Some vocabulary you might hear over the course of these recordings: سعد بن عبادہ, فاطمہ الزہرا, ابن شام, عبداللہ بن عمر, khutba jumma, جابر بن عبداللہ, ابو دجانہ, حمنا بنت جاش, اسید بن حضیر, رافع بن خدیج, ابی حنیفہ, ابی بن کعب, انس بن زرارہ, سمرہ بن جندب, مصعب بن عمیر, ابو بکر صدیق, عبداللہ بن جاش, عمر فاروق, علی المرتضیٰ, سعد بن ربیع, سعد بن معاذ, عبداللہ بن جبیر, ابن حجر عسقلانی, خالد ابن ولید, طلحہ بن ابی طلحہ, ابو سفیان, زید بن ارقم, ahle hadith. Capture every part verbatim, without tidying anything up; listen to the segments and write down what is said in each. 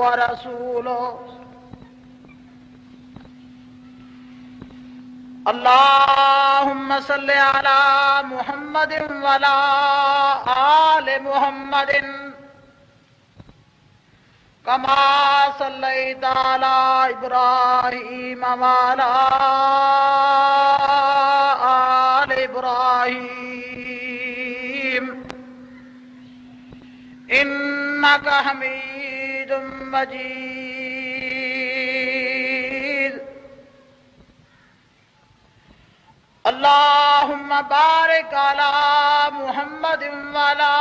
ورسوله. اللهم صل على محمد وعلى آل محمد كما صليت على إبراهيم وعلى آل إبراهيم إنك حميد مجيد. اللهم بارك على محمد وعلى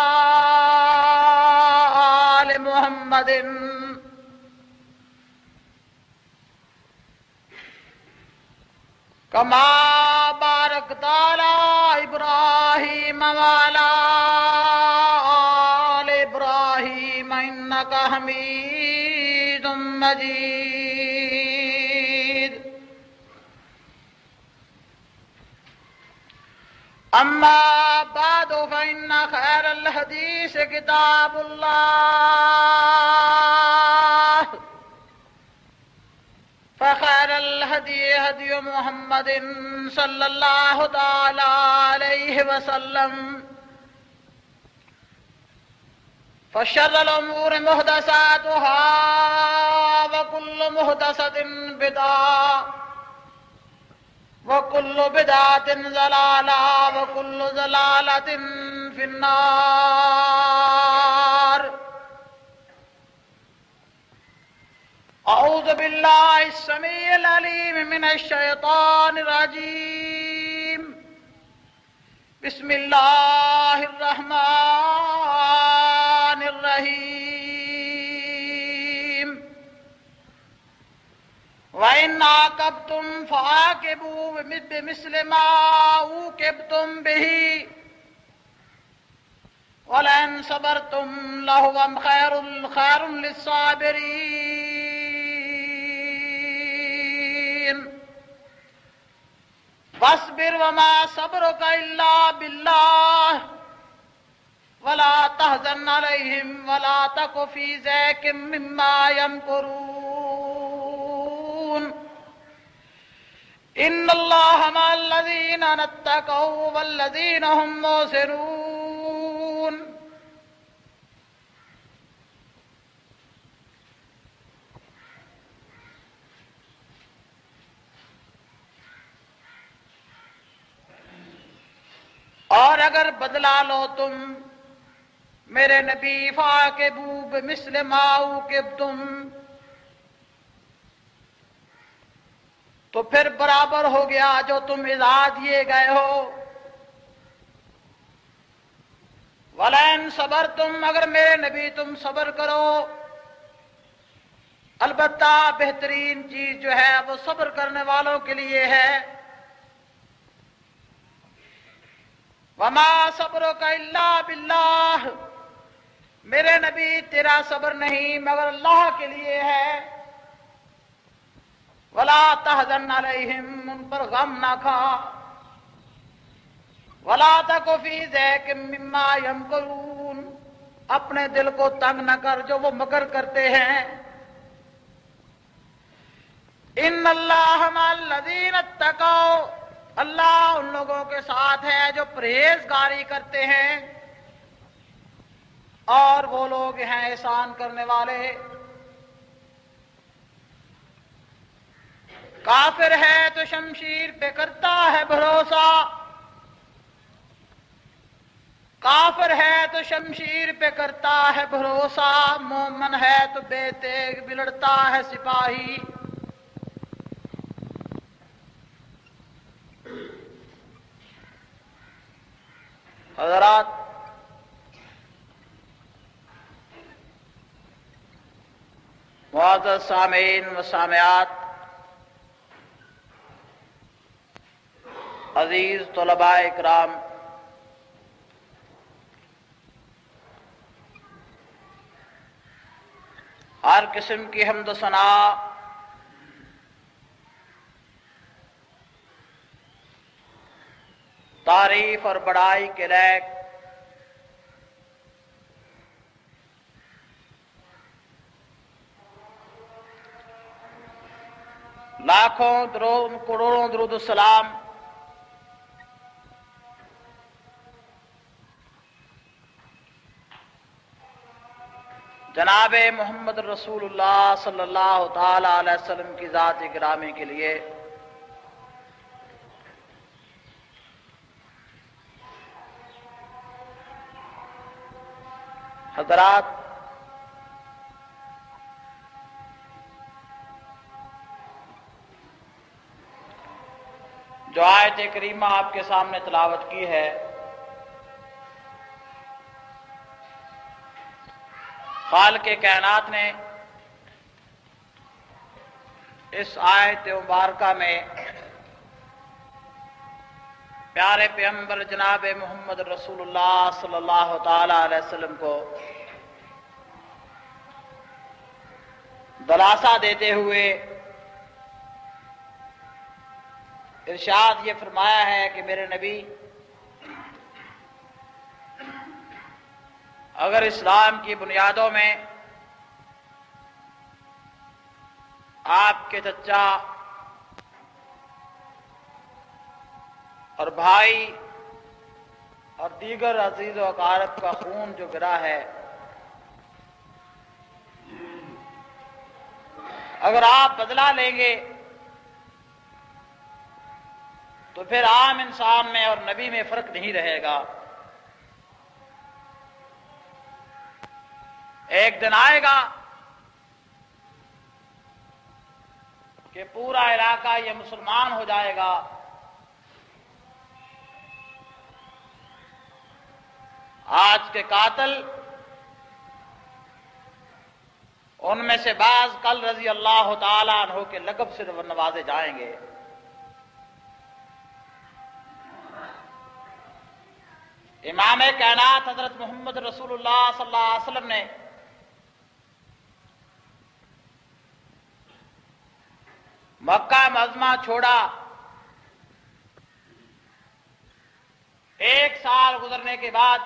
آل محمد كما باركت على إبراهيم وعلى آل إبراهيم إنك حميد مجيد. أما بعد فإن خير الحديث كتاب الله فخير الهدي هدي محمد صلى الله تعالی علیہ وسلم فشر الامور محدثاتها وكل محدثة بدعة وكل بدعة ضلالة وكل ضلالة في النار. اعوذ باللہ السمیع العلیم من الشیطان الرجیم. بسم اللہ الرحمن الرحیم. وَإِنْ عَاقَبْتُمْ فَعَاقِبُوا بِمِثْلِ مَا عُوقِبْتُمْ بِهِ وَلَئِنْ صَبَرْتُمْ لَهُوَ خَيْرٌ خَيْرٌ لِلصَّابِرِينَ. وَاصْبِرْ وَمَا صَبْرُكَ إِلَّا بِاللَّهِ وَلَا تَحْزَنْ عَلَيْهِمْ وَلَا تَكُ فِي ضَيْقٍ مِّمَّا يَمْكُرُونَ. إِنَّ اللَّهَ مَعَ الَّذِينَ اتَّقَوْا وَالَّذِينَ هُمْ مُحْسِنُونَ. اور اگر بدلا لو تم میرے نبی فاقبو بمثل ما عوقبتم تو پھر برابر ہو گیا جو تم اذا دیے گئے ہو. ولئن صبرتم اگر میرے نبی تم صبر کرو، البتہ بہترین چیز جو ہے وہ صبر کرنے والوں کے لیے ہے. وَمَا صَبْرُكَ إِلَّا بِاللَّهِ میرے نبی تیرا صبر نہیں مگر اللہ کے لیے ہے. وَلَا تَحْزَنْ عَلَيْهِمْ ان پر غم نہ کھا. وَلَا تَكُ فِي ضَيْقٍ مِّمَّا يَمْكُرُونَ اپنے دل کو تنگ نہ کر جو وہ مکر کرتے ہیں. إِنَّ اللَّهَ مَعَ الَّذِينَ اتَّقَوْا اللہ ان لوگوں کے ساتھ ہے جو پرہیزگاری کرتے ہیں اور وہ لوگ ہیں احسان کرنے والے. کافر ہے تو شمشیر پہ کرتا ہے بھروسہ، کافر ہے تو شمشیر پہ کرتا ہے بھروسہ، مومن ہے تو بے تیغ بلڑتا ہے سپاہی. حضرات، معزز سامعین و سامعات، عزیز طلباء اکرام، ہر قسم کی حمد و ثنا تعریف اور بڑائی کے لائق لاکھوں کروڑوں درود السلام جناب محمد رسول اللہ صلی اللہ تعالی علیہ وسلم کی ذات گرامی کے لیے حضرات، جو آیت کریمہ آپ کے سامنے تلاوت کی ہے، خالق کائنات نے اس آیت مبارکہ میں پیارے پیغمبر جناب محمد رسول اللہ صلی اللہ تعالی علیہ وسلم کو دلاسا دیتے ہوئے ارشاد یہ فرمایا ہے کہ میرے نبی، اگر اسلام کی بنیادوں میں آپ کے چچا اور بھائی اور دیگر عزیز و اقارب کا خون جو گرا ہے، اگر آپ بدلہ لیں گے تو پھر عام انسان میں اور نبی میں فرق نہیں رہے گا۔ ایک دن آئے گا کہ پورا علاقہ یہ مسلمان ہو جائے گا، آج کے قاتل ان میں سے بعض کل رضی اللہ تعالیٰ عنہ کے لقب سے نوازے جائیں گے۔ امام کائنات حضرت محمد رسول اللہ صلی اللہ علیہ وسلم نے مکہ معظمہ چھوڑا، ایک سال گزرنے کے بعد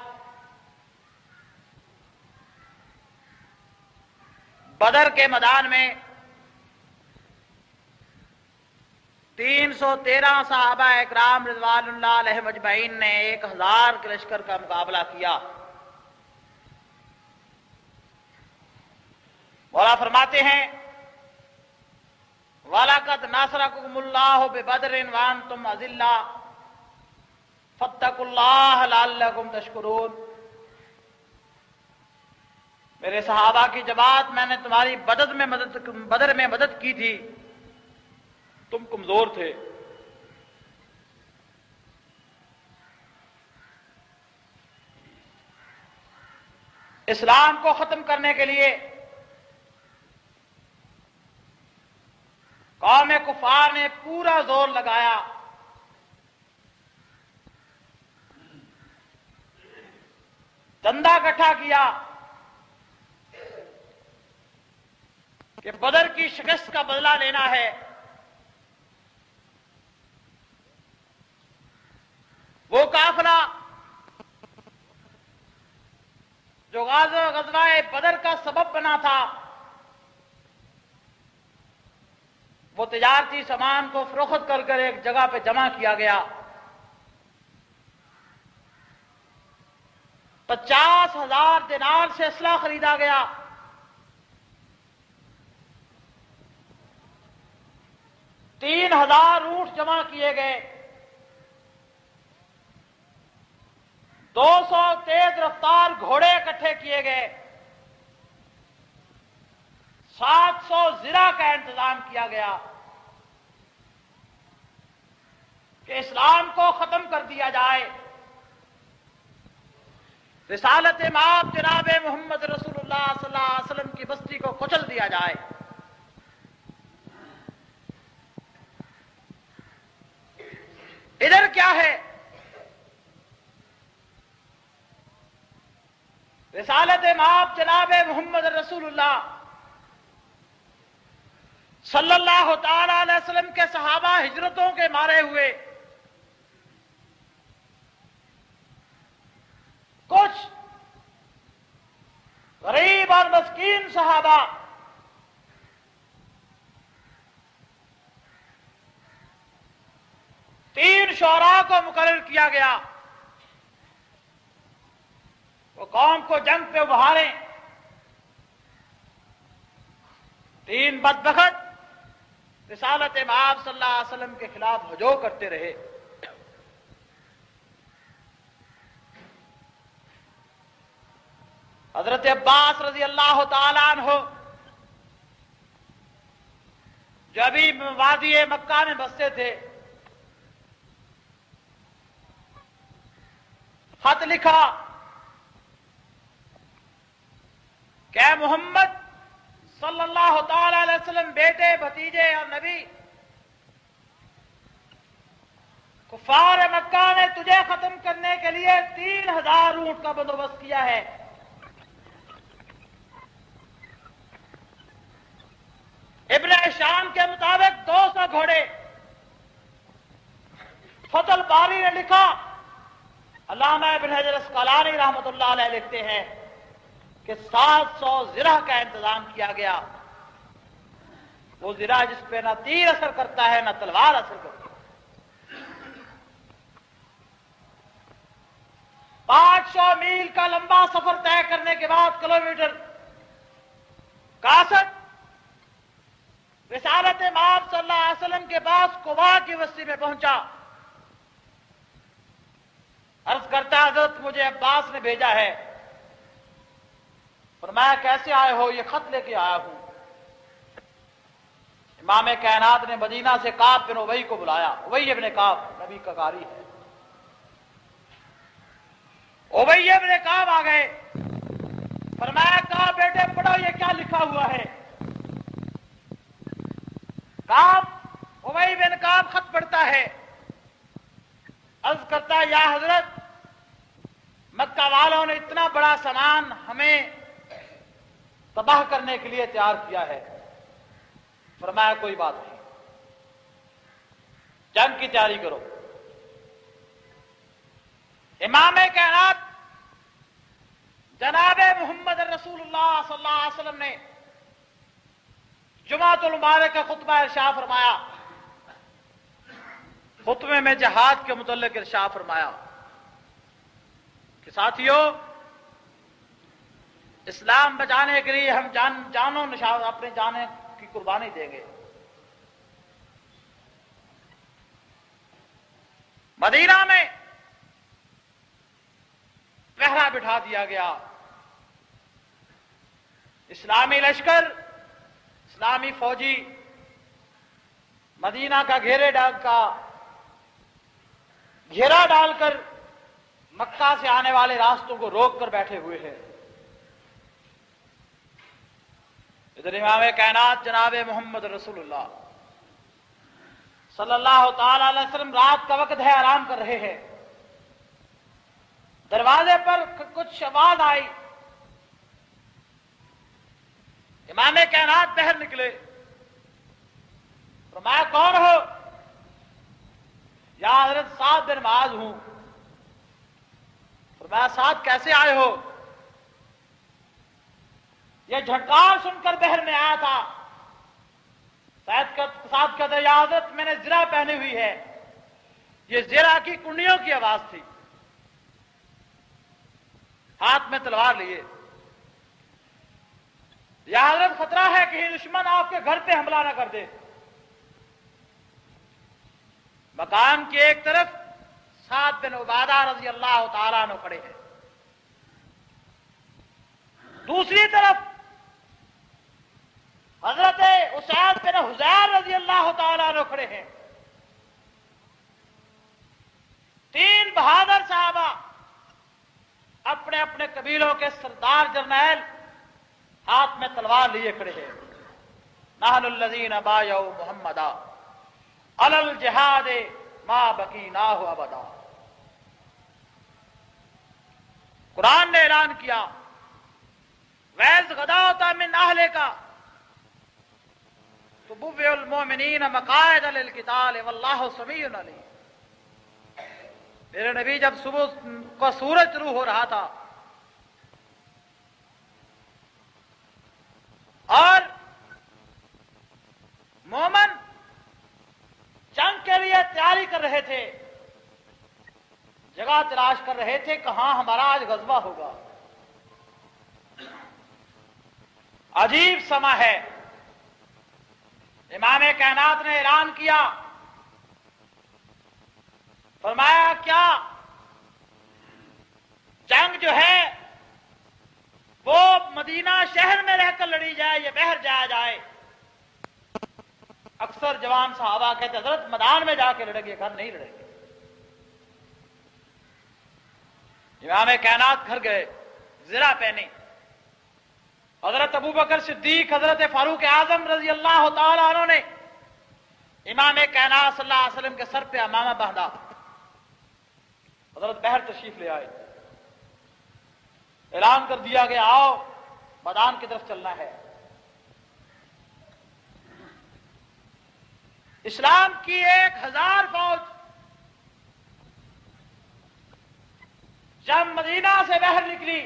بدر کے میدان میں تین سو تیرہ صحابہ اکرام رضوان اللہ علیہ مجمعین نے ایک ہزار کے لشکر کا مقابلہ کیا۔ مولا فرماتے ہیں، وَلَقَدْ نَاصَرَكُمُ اللَّهُ بِبَدْرٍ وَأَنْتُمْ أَذِلَّةٌ فَاتَّقُوا اللَّهَ لَعَلَّكُمْ تَشْكُرُونَ۔ میرے صحابہ کی جماعت، میں نے تمہاری بدر میں مدد بدر میں مدد کی تھی، تم کمزور تھے، اسلام کو ختم کرنے کے لیے قوم کفار نے پورا زور لگایا، چندہ اکٹھا کیا کہ بدر کی شکست کا بدلہ لینا ہے۔ وہ قافلہ جو غزوہ بدر کا سبب بنا تھا، وہ تجارتی سامان کو فروخت کر کر ایک جگہ پہ جمع کیا گیا۔ پچاس ہزار دینار سے اسلحہ خریدا گیا، تین ہزار اونٹ جمع کیے گئے، دو سو تیز رفتار گھوڑے اکٹھے کیے گئے، سات سو زرہ کا انتظام کیا گیا کہ اسلام کو ختم کر دیا جائے۔ رسالت مآب جناب محمد رسول اللہ صلی اللہ علیہ وسلم کی بستی کو کچل دیا جائے۔ ادھر کیا ہے، رسالت مآب جناب محمد رسول اللہ صلی اللہ تعالی علیہ وسلم کے صحابہ ہجرتوں کے مارے ہوئے کچھ غریب اور مسکین صحابہ شعراء کو مقرر کیا گیا وہ قوم کو جنگ پہ ابھاریں. تین بدبخت رسالت مآب صلی اللہ علیہ وسلم کے خلاف ہجوم کرتے رہے. حضرت عباس رضی اللہ تعالیٰ عنہ جو ابھی وادی مکہ میں بستے تھے, خط لکھا کہ محمد صلی اللہ تعالی علیہ وسلم بیٹے, بھتیجے اور نبی, کفار مکہ نے تجھے ختم کرنے کے لیے تین ہزار اونٹ کا بندوبست کیا ہے. ابن شام کے مطابق دو سو گھوڑے. فتح الباری نے لکھا, علامہ ابن حجر اسقلانی رحمۃ اللہ علیہ لکھتے ہیں کہ سات سو زرہ کا انتظام کیا گیا. وہ زرہ جس پہ نہ تیر اثر کرتا ہے نہ تلوار اثر کرتی ہے. پانچ سو میل کا لمبا سفر طے کرنے کے بعد کلومیٹر کاسٹ رسالت مآب صلی اللہ علیہ وسلم کے پاس قباء کی وسطی میں پہنچا. عرض کرتا, حضرت مجھے عباس نے بھیجا ہے. فرمایا کیسے آئے ہو؟ یہ خط لے کے آیا ہوں. امام کائنات نے مدینہ سے کعب بن ابی کو بلایا. ابی ابن کعب نبی کا قاری ہے. ابی ابن کعب آ گئے. فرمایا کہا بیٹے پڑھو یہ کیا لکھا ہوا ہے. کعب ابی بن کعب خط پڑھتا ہے. عرض کرتا ہے یا حضرت مکہ والوں نے اتنا بڑا سامان ہمیں تباہ کرنے کے لیے تیار کیا ہے. فرمایا کوئی بات نہیں, جنگ کی تیاری کرو. امام کائنات جناب محمد رسول اللہ صلی اللہ علیہ وسلم نے جمعۃ المبارک کا خطبہ ارشاد فرمایا. خطبے میں جہاد کے متعلق ارشاد فرمایا کہ ساتھیو, اسلام بچانے کے لیے ہم جان جانوں نشان اپنے جانے کی قربانی دیں گے. مدینہ میں پہرا بٹھا دیا گیا. اسلامی لشکر, اسلامی فوجی مدینہ کا گھیرے ڈال کا گھیرا ڈال کر مکہ سے آنے والے راستوں کو روک کر بیٹھے ہوئے ہیں. ادھر امام کائنات جناب محمد رسول اللہ صلی اللہ تعالی علیہ وسلم, رات کا وقت ہے, آرام کر رہے ہیں. دروازے پر کچھ آواز آئی. امام کائنات باہر نکلے. فرمایا کون ہو؟ یا حضرت سعد بن معاذ ہوں. فرمایا سعد کیسے آئے ہو؟ یہ جھٹکار سن کر بحر میں آیا تھا. سعد کہتے یا حضرت میں نے زرہ پہنی ہوئی ہے. یہ زرہ کی کنڈیوں کی آواز تھی. ہاتھ میں تلوار لیے. یا حضرت خطرہ ہے کہ دشمن آپ کے گھر پہ حملہ نہ کر دے. مقام کی ایک طرف سعد بن عبادہ رضی اللہ تعالیٰ عنہ کھڑے ہیں, دوسری طرف حضرت اسید بن حضیر رضی اللہ تعالیٰ عنہ کھڑے ہیں. تین بہادر صحابہ اپنے اپنے قبیلوں کے سردار جرنیل ہاتھ میں تلوار لیے کھڑے ہیں. نحن الذین بایعوا محمدا علی الجہاد ما بقیناہ ابدا. قرآن نے اعلان کیا ویز غداوۃ من اہلک تبوئ المؤمنین مقاعد للقتال واللہ سمیع علیم. میرے نبی جب صبح کا سورج طلوع ہو رہا تھا اور مومن جنگ کے لیے تیاری کر رہے تھے, جگہ تلاش کر رہے تھے کہاں ہمارا آج غزوہ ہوگا۔ عجیب سماں ہے، امام کائنات نے اعلان کیا، فرمایا کیا جنگ جو ہے وہ مدینہ شہر میں رہ کر لڑی جائے یا باہر جایا جائے؟ اکثر جوان صحابہ کہتے حضرت میدان میں جا کے لڑیں گے، گھر نہیں لڑیں گے۔ امام کائنات گھر گئے، زرہ پہنے، حضرت ابوبکر صدیق، حضرت فاروق اعظم رضی اللہ تعالیٰ عنہ نے امام کائنات صلی اللہ علیہ وسلم کے سر پہ امامہ باندھا، حضرت بہر تشریف لے آئے، اعلان کر دیا کہ آؤ میدان کی طرف چلنا ہے۔ اسلام کی ایک ہزار فوج جب مدینہ سے باہر نکلی،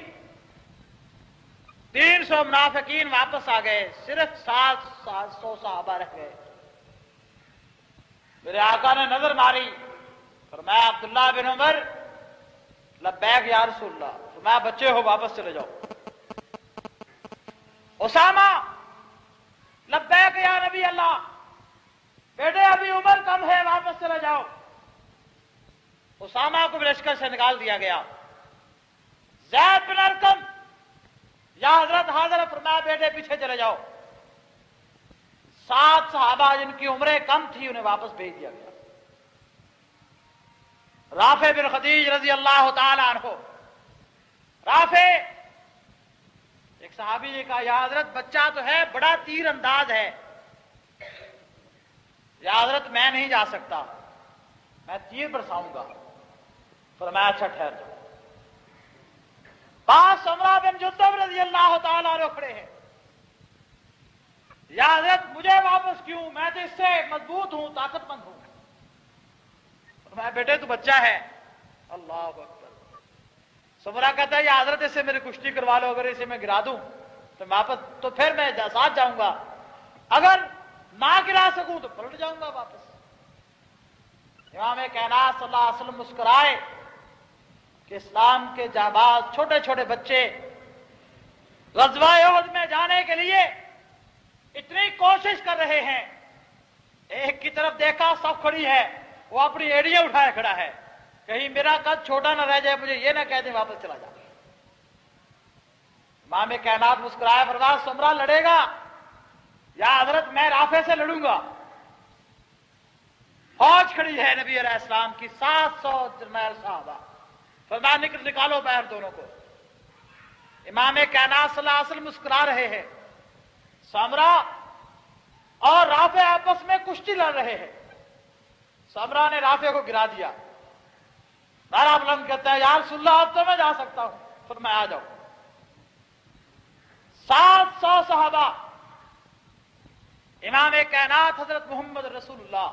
تین سو منافقین واپس آ گئے، صرف سات سات سو صحابہ رہ گئے۔ میرے آقا نے نظر ماری، فرمایا عبداللہ بن عمر، لبیک یا رسول اللہ، فرمایا بچے ہو واپس چلے جاؤ۔ اسامہ، لبیک یا نبی اللہ، بیٹے ابھی عمر کم ہے واپس چلے جاؤ۔ اسامہ کو لشکر سے نکال دیا گیا۔ زید بن ارقم، یا حضرت حاضر، فرمایا بیٹے پیچھے چلے جاؤ۔ سات صحابہ جن کی عمریں کم تھی انہیں واپس بھیج دیا گیا۔ رافع بن خدیج رضی اللہ تعالی عنہ، رافع ایک صحابی نے کہا یا حضرت بچہ تو ہے بڑا تیر انداز ہے، یا حضرت میں نہیں جا سکتا، میں تیر برساؤں گا۔ فرمایا اچھا ٹھہر جاؤ۔ پاس سمرہ بن جندب رضی اللہ تعالیٰ عنہ کھڑے ہیں، یا حضرت مجھے واپس کیوں، میں تو اس سے مضبوط ہوں، طاقت مند ہوں۔ فرمایا بیٹے تو بچہ ہے۔ اللہ اکبر۔ سمرہ کہتا ہے یا حضرت اس سے میری کشتی کروا لو، اگر اسے میں گرا دوں تو واپس تو پھر میں ساتھ جاؤں گا، اگر نہ گرا سکوں تو پلٹ جاؤں گا واپس۔ امام کائنات صلی اللہ علیہ وسلم مسکرائے کہ اسلام کے جانباز چھوٹے چھوٹے بچے غزوہ احد میں جانے کے لیے اتنی کوشش کر رہے ہیں، ایک کی طرف دیکھا سب کھڑی ہے، وہ اپنی ایڑیاں اٹھائے کھڑا ہے، کہیں میرا قد چھوٹا نہ رہ جائے، مجھے یہ نہ کہہ دیں واپس چلا جا۔ امام کائنات مسکرائے، فرمایا سمرہ لڑے گا؟ یا حضرت میں رافع سے لڑوں گا۔ فوج کھڑی ہے نبی علیہ السلام کی، سات سو جرنیل صحابہ، فرمایا نکل نکالو باہر دونوں کو۔ امام کائنات صلی اللہ علیہ وسلم مسکرا رہے ہیں، سمرہ اور رافع آپس میں کشتی لڑ رہے ہیں۔ سمرہ نے رافع کو گرا دیا، نعرہ بلند کہتا ہے یا رسول اللہ اب تو میں جا سکتا ہوں۔ فرمایا آ جاؤ۔ سات سو صحابہ، امام کائنات حضرت محمد رسول اللہ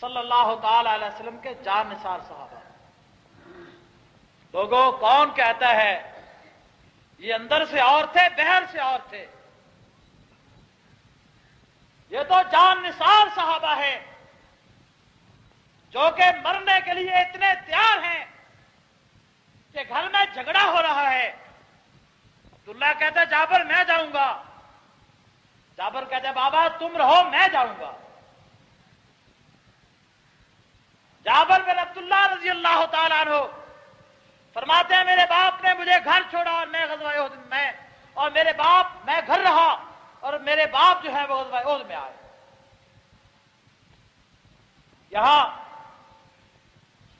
صلی اللہ تعالی علیہ وسلم کے جان نثار صحابہ۔ لوگوں کون کہتا ہے یہ اندر سے اور تھے باہر سے اور تھے، یہ تو جان نثار صحابہ ہے جو کہ مرنے کے لیے اتنے تیار ہیں کہ گھر میں جھگڑا ہو رہا ہے، عبداللہ کہتا ہے جابر میں جاؤں گا، جابر کہتا ہے بابا تم رہو میں جاؤں گا۔ جابر بن عبداللہ رضی اللہ تعالیٰ عنہ فرماتے ہیں میرے باپ نے مجھے گھر چھوڑا اور میں غزوہ احد میں، اور میرے باپ میں گھر رہا اور میرے باپ جو ہے وہ غزوہ احد میں آئے۔ یہاں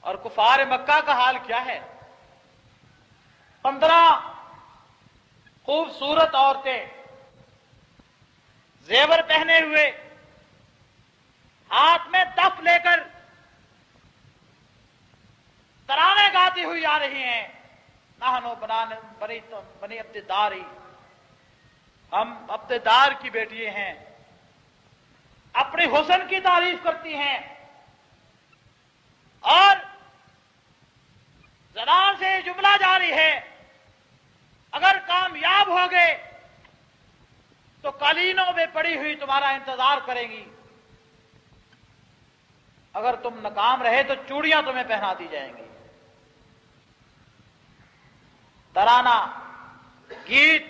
اور کفار مکہ کا حال کیا ہے، پندرہ خوبصورت عورتیں زیور پہنے ہوئے ہاتھ میں دف لے کر ترانے گاتی ہوئی آ رہی ہیں، نہنو بنی بنی عبدداری، ہم عبددار کی بیٹی ہیں، اپنے حسن کی تعریف کرتی ہیں اور زبان سے یہ جملہ جاری ہے اگر کامیاب ہو گئے تو قالینوں میں پڑی ہوئی تمہارا انتظار کریں گی، اگر تم ناکام رہے تو چوڑیاں تمہیں پہنا دی جائیں گی۔ ترانہ، گیت،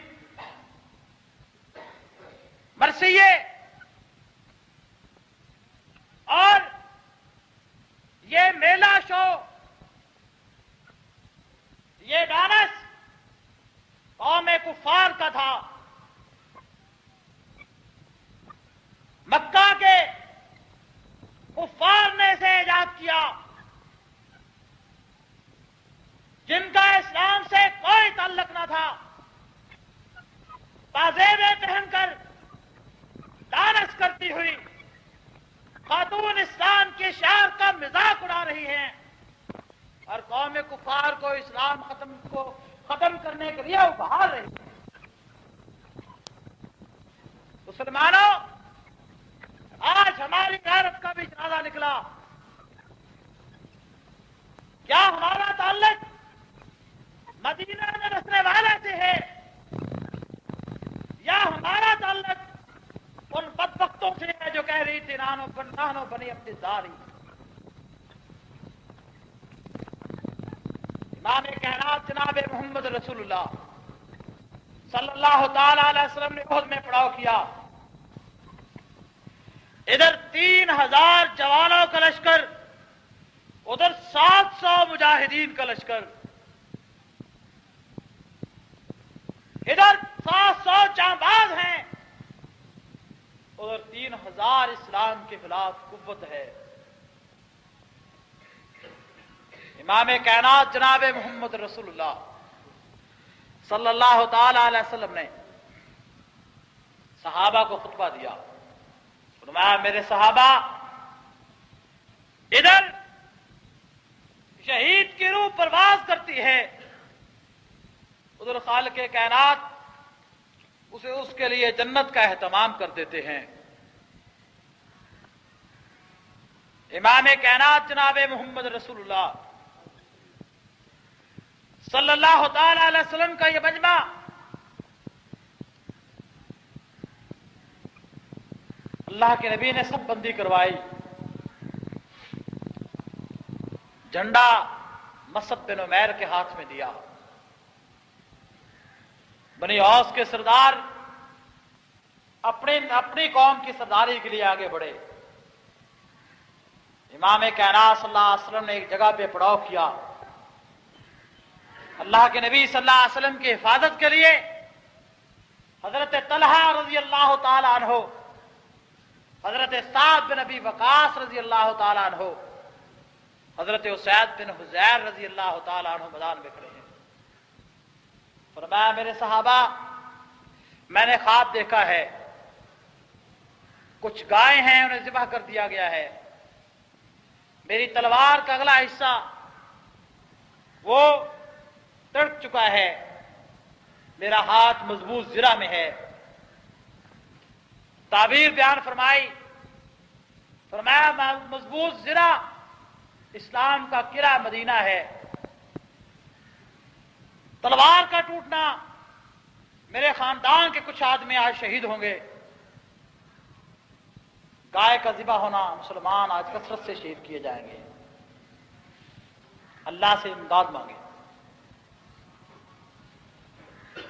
مرثیے اور یہ میلہ شو، یہ ڈانس قوم کفار کا تھا، مکہ کے کفار نے اسے ایجاد کیا جن کا اسلام سے کوئی تعلق نہ تھا۔ پازیبیں پہن کر ڈانس کرتی ہوئی خاتون اسلام کے شعار کا مذاق اڑا رہی ہیں اور قوم کفار کو اسلام ختم کو ختم کرنے کے لیے ابھار رہی ہیں۔ مسلمانوں، آج ہماری غیرت کا بھی جنازہ نکلا۔ کیا ہمارا تعلق مدینہ میں رسنے والے سے ہے یا ہمارا تعلق ان بدبختوں سے ہے جو کہہ رہی تھی نانو بن نانو بنی اپنی داری؟ امام کائنات جناب محمد رسول اللہ صلی اللہ تعالی علیہ وسلم نے خود میں پڑاؤ کیا۔ ادھر تین ہزار جوانوں کا لشکر، ادھر سات سو مجاہدین کا لشکر، ادھر سات سو جانباز ہیں، ادھر تین ہزار اسلام کے خلاف قوت ہے۔ امام کائنات جناب محمد رسول اللہ صلی اللہ تعالی علیہ وسلم نے صحابہ کو خطبہ دیا، فرمایا میرے صحابہ، ادھر شہید کی روح پرواز کرتی ہے، ادھر خالق کائنات اسے اس کے لیے جنت کا اہتمام کر دیتے ہیں۔ امام کائنات جناب محمد رسول اللہ صلی اللہ تعالی علیہ وسلم کا یہ مجمع اللہ کے نبی نے سب بندی کروائی، جھنڈا مصعب بن عمیر کے ہاتھ میں دیا، بنی اوس کے سردار اپنے اپنی قوم کی سرداری کے لیے آگے بڑھے۔ امام کائنات صلی اللہ علیہ وسلم نے ایک جگہ پہ پڑاؤ کیا، اللہ کے نبی صلی اللہ علیہ وسلم کی حفاظت کے لیے حضرت طلحہ رضی اللہ تعالی عنہ، حضرت سعد بن ابی وقاص رضی اللہ تعالی عنہ، حضرت اسید بن حضیر رضی اللہ تعالی عنہ میدان میں کھڑے ہیں۔ فرمایا میرے صحابہ، میں نے خواب دیکھا ہے، کچھ گائے ہیں انہیں ذبح کر دیا گیا ہے، میری تلوار کا اگلا حصہ وہ تڑپ چکا ہے، میرا ہاتھ مضبوط زرہ میں ہے۔ تعبیر بیان فرمائی، فرمایا مضبوط زرہ اسلام کا قلعہ مدینہ ہے، تلوار کا ٹوٹنا میرے خاندان کے کچھ آدمی آج شہید ہوں گے، گائے کا ذبح ہونا، مسلمان آج کثرت سے شہید کیے جائیں گے۔ اللہ سے امداد مانگے۔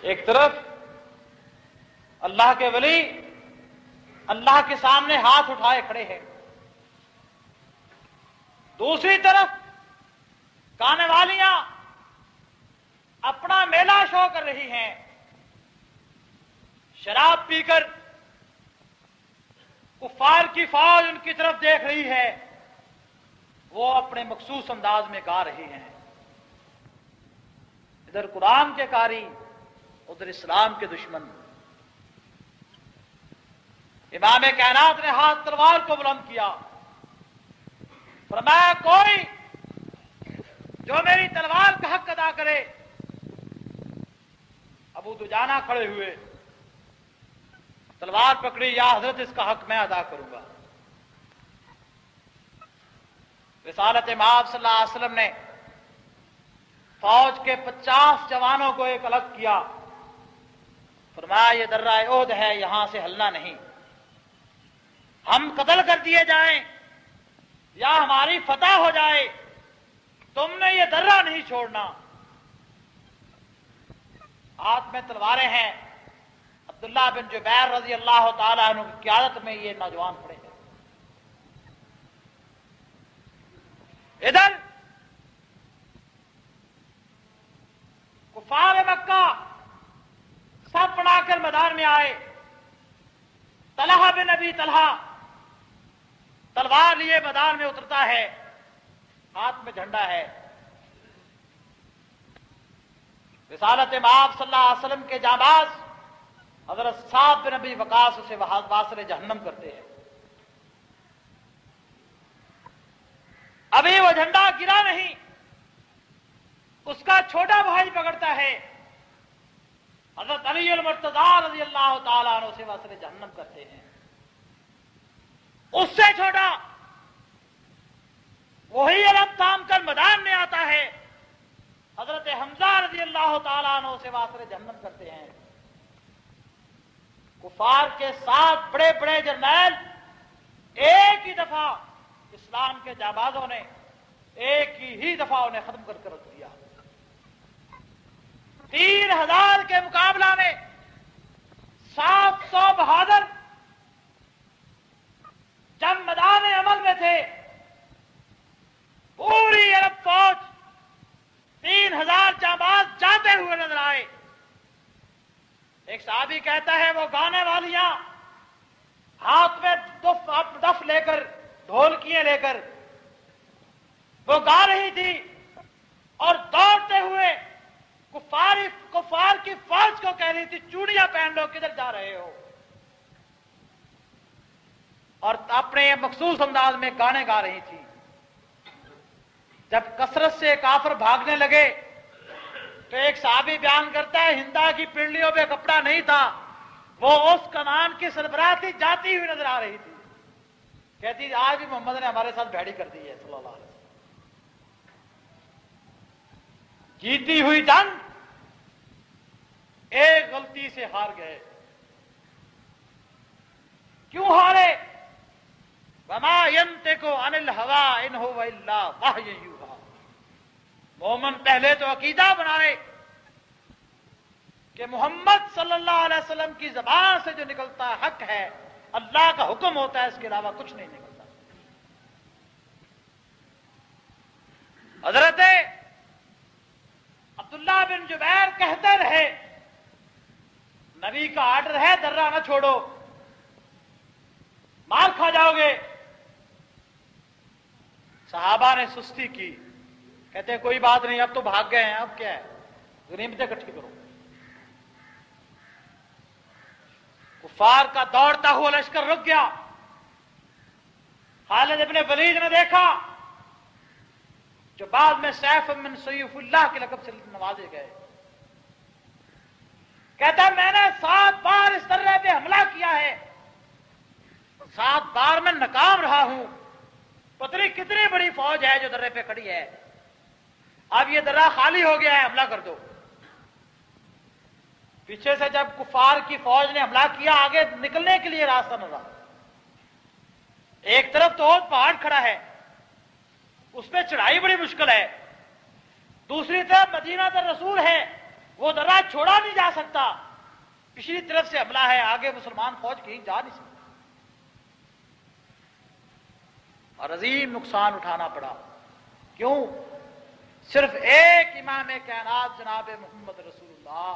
ایک طرف اللہ کے ولی اللہ کے سامنے ہاتھ اٹھائے کھڑے ہیں، دوسری طرف گانے والیاں اپنا میلہ شو کر رہی ہیں، شراب پی کر کفار کی فوج ان کی طرف دیکھ رہی ہے، وہ اپنے مخصوص انداز میں گا رہی ہیں۔ ادھر قرآن کے قاری، ادھر اسلام کے دشمن۔ امام کائنات نے ہاتھ تلوار کو بلند کیا، فرمایا کوئی جو میری تلوار کا حق ادا کرے۔ ابو دجانہ کھڑے ہوئے، تلوار پکڑی، یا حضرت اس کا حق میں ادا کروں گا۔ رسالت مآب صلی اللہ علیہ وسلم نے فوج کے پچاس جوانوں کو ایک الگ کیا، فرمایا یہ درہ احد ہے، یہاں سے ہلنا نہیں، ہم قتل کر دیے جائیں یا ہماری فتح ہو جائے، تم نے یہ درہ نہیں چھوڑنا۔ ہاتھ میں تلواریں ہیں. عبداللہ بن جبیر رضی اللہ تعالیٰ عنہ کی قیادت میں یہ نوجوان پڑے ہیں. ادھر کفار مکہ سب بنا کر میدان میں آئے. طلحہ بن ابی طلحہ تلوار لیے میدان میں اترتا ہے, ہاتھ میں جھنڈا ہے. رسالت مآب صلی اللہ علیہ وسلم کے جانباز حضرت سعد بن ابی وقاص اسے واسطے جہنم کرتے ہیں. ابھی وہ جھنڈا گرا نہیں, اس کا چھوٹا بھائی پکڑتا ہے. حضرت علی المرتضیٰ رضی اللہ تعالیٰ عنہ اسے واسطے جہنم کرتے ہیں. اس سے چھوٹا وہی علم تام کر میدان میں آتا ہے. حضرت حمزہ رضی اللہ تعالیٰ عنہ اسے واسطے جہنم کرتے ہیں. کفار کے ساتھ بڑے بڑے جرنیل ایک ہی دفعہ اسلام کے جانبازوں نے ایک ہی دفعہ انہیں ختم کر کر رکھ دیا. تین ہزار کے مقابلہ میں سات سو بہادر جب میدان عمل میں تھے. پوری عرب فوج تین ہزار جانباز جاتے ہوئے نظر آئے. ایک صحابی کہتا ہے وہ گانے والیاں ہاتھ میں دف دف لے کر ڈھولکیاں لے کر وہ گا رہی تھی اور دوڑتے ہوئے کفار کفار کی فوج کو کہہ رہی تھی چوڑیاں پہن لو کدھر جا رہے ہو, اور اپنے مخصوص انداز میں گانے گا رہی تھی. جب کثرت سے کافر بھاگنے لگے تو ایک صحابی بیان کرتا ہے ہندا کی پنڈلیوں پہ کپڑا نہیں تھا, وہ اس کمان کی سربراہی جاتی ہوئی نظر آ رہی تھی. کہتی آج بھی محمد نے ہمارے ساتھ بھیڑی کر دی ہے صلی اللہ علیہ وسلم. جیتی ہوئی جنگ ایک غلطی سے ہار گئے. کیوں ہارے؟ وما ينطقوا عن الهوى ان هو الا وحی یوحى. مومن پہلے تو عقیدہ بنائے کہ محمد صلی اللہ علیہ وسلم کی زبان سے جو نکلتا حق ہے, اللہ کا حکم ہوتا ہے, اس کے علاوہ کچھ نہیں نکلتا. حضرت عبداللہ بن جبیر کہتے رہے نبی کا آرڈر ہے درہ نہ چھوڑو, مار کھا جاؤ گے. صحابہ نے سستی کی, کہتے ہیں کوئی بات نہیں اب تو بھاگ گئے ہیں, اب کیا ہے غنیمتیں اکٹھی کرو. کفار کا دوڑتا ہوا لشکر رک گیا. خالد ابن ولید نے دیکھا, جو بعد میں سیف من سیف اللہ کے لقب سے نوازے گئے. کہتا ہے میں نے سات بار اس درے پہ حملہ کیا ہے, سات بار میں ناکام رہا ہوں. پتہ نہیں کتنی بڑی فوج ہے جو درے پہ کھڑی ہے. اب یہ درہ خالی ہو گیا ہے, حملہ کر دو. پیچھے سے جب کفار کی فوج نے حملہ کیا, آگے نکلنے کے لیے راستہ نہ رہا. ایک طرف تو پہاڑ کھڑا ہے, اس پہ چڑھائی بڑی مشکل ہے. دوسری طرف مدینہ کا رسول ہے, وہ درہ چھوڑا نہیں جا سکتا. پچھلی طرف سے حملہ ہے, آگے مسلمان فوج کہیں جا نہیں سکتی اور عظیم نقصان اٹھانا پڑا. کیوں؟ صرف ایک امام کائنات جناب محمد رسول اللہ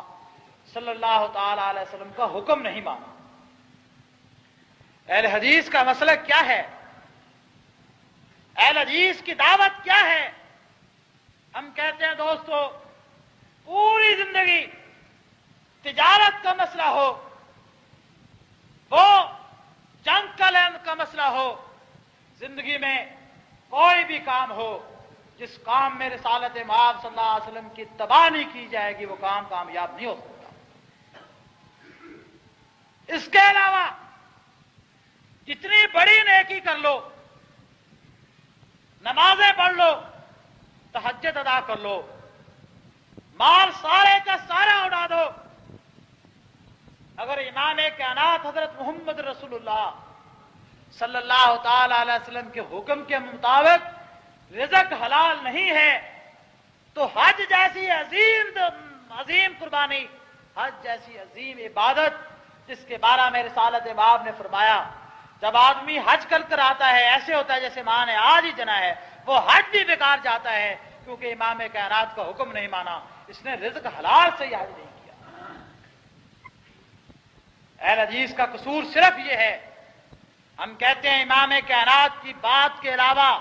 صلی اللہ تعالی علیہ وسلم کا حکم نہیں مانا. اہل حدیث کا مسئلہ کیا ہے؟ اہل حدیث کی دعوت کیا ہے؟ ہم کہتے ہیں دوستو, پوری زندگی تجارت کا مسئلہ ہو, وہ جنگ کا لین کا مسئلہ ہو, زندگی میں کوئی بھی کام ہو, جس کام میں رسالت مآب صلی اللہ علیہ وسلم کی تباہی کی جائے گی وہ کام کامیاب نہیں ہو سکتا. اس کے علاوہ جتنی بڑی نیکی کر لو, نمازیں پڑھ لو, تہجد ادا کر لو, مال سارے کا سارا اڑا دو, اگر امام کائنات حضرت محمد رسول اللہ صلی اللہ تعالی علیہ وسلم کے حکم کے مطابق رزق حلال نہیں ہے تو حج جیسی عظیم عظیم قربانی حج جیسی عظیم عبادت جس کے بارے میں رسالت امام نے فرمایا جب آدمی حج کر کر آتا ہے ایسے ہوتا ہے جیسے ماں نے آج ہی جنا ہے، وہ حج بھی بیکار جاتا ہے کیونکہ امام کائنات کا حکم نہیں مانا، اس نے رزق حلال سے ہی حج نہیں کیا۔ اہل حدیث کا قصور صرف یہ ہے، ہم کہتے ہیں امام کائنات کی بات کے علاوہ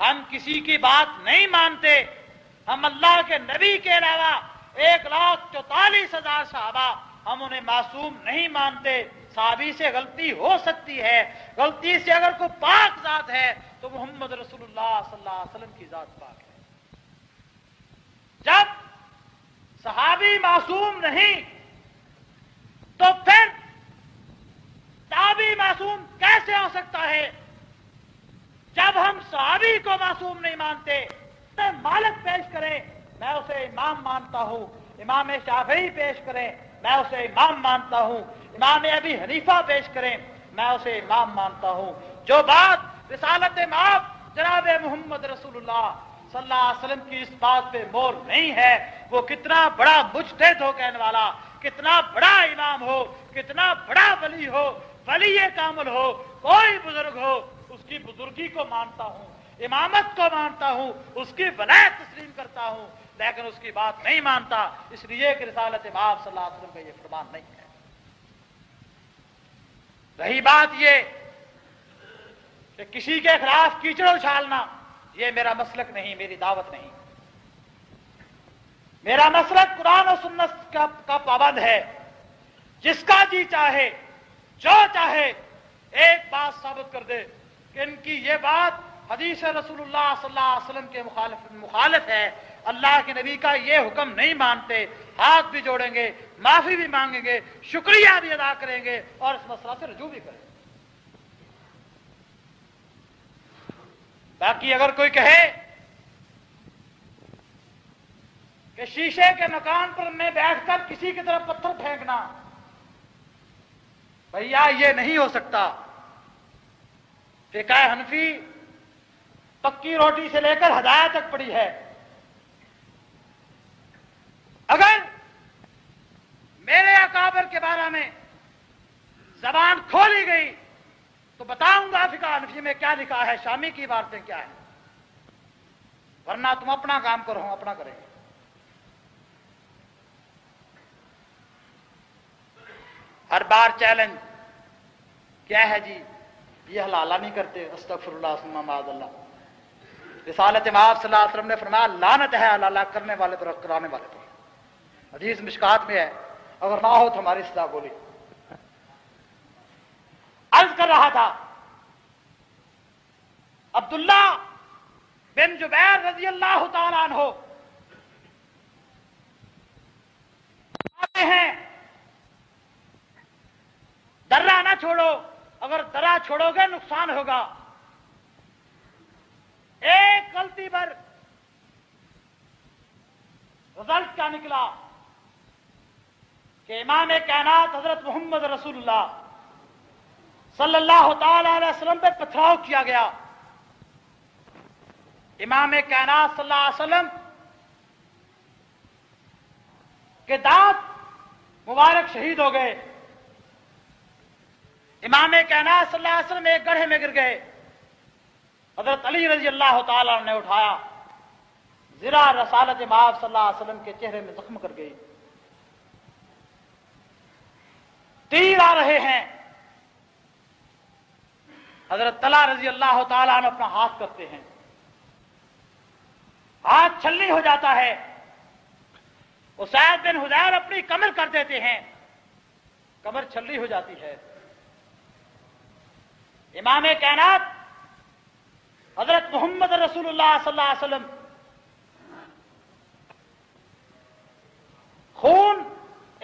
ہم کسی کی بات نہیں مانتے، ہم اللہ کے نبی کے علاوہ ایک لاکھ چوتالیس ہزار صحابہ ہم انہیں معصوم نہیں مانتے، صحابی سے غلطی ہو سکتی ہے، غلطی سے اگر کوئی پاک ذات ہے تو محمد رسول اللہ صلی اللہ علیہ وسلم کی ذات پاک ہے۔ جب صحابی معصوم نہیں تو پھر تابعی معصوم کیسے ہو سکتا ہے؟ جب ہم صحابی کو معصوم نہیں مانتے تو مالک پیش کریں میں اسے امام مانتا ہوں، امام شافعی پیش کریں میں اسے امام مانتا ہوں، امام ابی حنیفہ پیش کریں میں اسے امام مانتا ہوں۔ جو بات رسالت امام جناب محمد رسول اللہ صلی اللہ علیہ وسلم کی اس بات پہ مور نہیں ہے، وہ کتنا بڑا مجتہد ہو کہنے والا، کتنا بڑا امام ہو، کتنا بڑا ولی ہو، ولی کامل ہو، کوئی بزرگ ہو، اس کی بزرگی کو مانتا ہوں، امامت کو مانتا ہوں، اس کی ولایت تسلیم کرتا ہوں، لیکن اس کی بات نہیں مانتا، اس لیے کہ رسالت امام صلی اللہ علیہ وسلم کا یہ فرمان نہیں ہے۔ رہی بات یہ کہ کسی کے خلاف کیچڑ اچھالنا، یہ میرا مسلک نہیں، میری دعوت نہیں۔ میرا مسلک قرآن و سنت کا پابند ہے، جس کا جی چاہے جو چاہے ایک بات ثابت کر دے کہ ان کی یہ بات حدیث رسول اللہ صلی اللہ علیہ وسلم کے مخالف مخالف ہے، اللہ کے نبی کا یہ حکم نہیں مانتے، ہاتھ بھی جوڑیں گے، معافی بھی مانگیں گے، شکریہ بھی ادا کریں گے اور اس مسئلہ سے رجوع بھی کریں گے۔ باقی اگر کوئی کہے کہ شیشے کے مکان پر میں بیٹھ کر کسی کی طرف پتھر پھینکنا، بھیا یہ نہیں ہو سکتا۔ فقہ حنفی پکی روٹی سے لے کر ہدایہ تک پڑی ہے، اگر میرے اکابر کے بارے میں زبان کھولی گئی تو بتاؤں گا فقہ حنفی میں کیا لکھا ہے، شامی کی عبارتیں کیا ہیں، ورنہ تم اپنا کام کرو، ہم اپنا کریں گے۔ ہر بار چیلنج کیا ہے جی، یہ حلالہ نہیں کرتے، استغفر اللہ ثم معاذ اللہ۔ رسالت امام صلی اللہ علیہ وسلم نے فرمایا لعنت ہے حلالہ کرنے والے پر، کرانے والے پر۔ حدیث مشکات میں ہے، اگر نہ ہو تو ہماری اصلاح بولی۔ عرض کر رہا تھا، عبداللہ بن جبیر رضی اللہ تعالیٰ عنہ آتے ہیں درہ نہ چھوڑو، اگر درہ چھوڑو گے نقصان ہوگا۔ ایک غلطی پر رزلٹ کیا نکلا کہ امام کائنات حضرت محمد رسول اللہ صلی اللہ تعالی علیہ وسلم پہ پتھراؤ کیا گیا۔ امام کائنات صلی اللہ علیہ وسلم کے دانت مبارک شہید ہو گئے، امام کائنات صلی اللہ علیہ وسلم ایک گڑھے میں گر گئے، حضرت علی رضی اللہ تعالیٰ نے اٹھایا، زرہ رسالت امام صلی اللہ علیہ وسلم کے چہرے میں زخم کر گئی، تیر آ رہے ہیں، حضرت طلحہ رضی اللہ تعالیٰ نے اپنا ہاتھ کرتے ہیں، ہاتھ چھلنی ہو جاتا ہے، اسید بن حضیر اپنی کمر کر دیتے ہیں، کمر چھلنی ہو جاتی ہے۔ امام کائنات حضرت محمد رسول اللہ صلی اللہ علیہ وسلم خون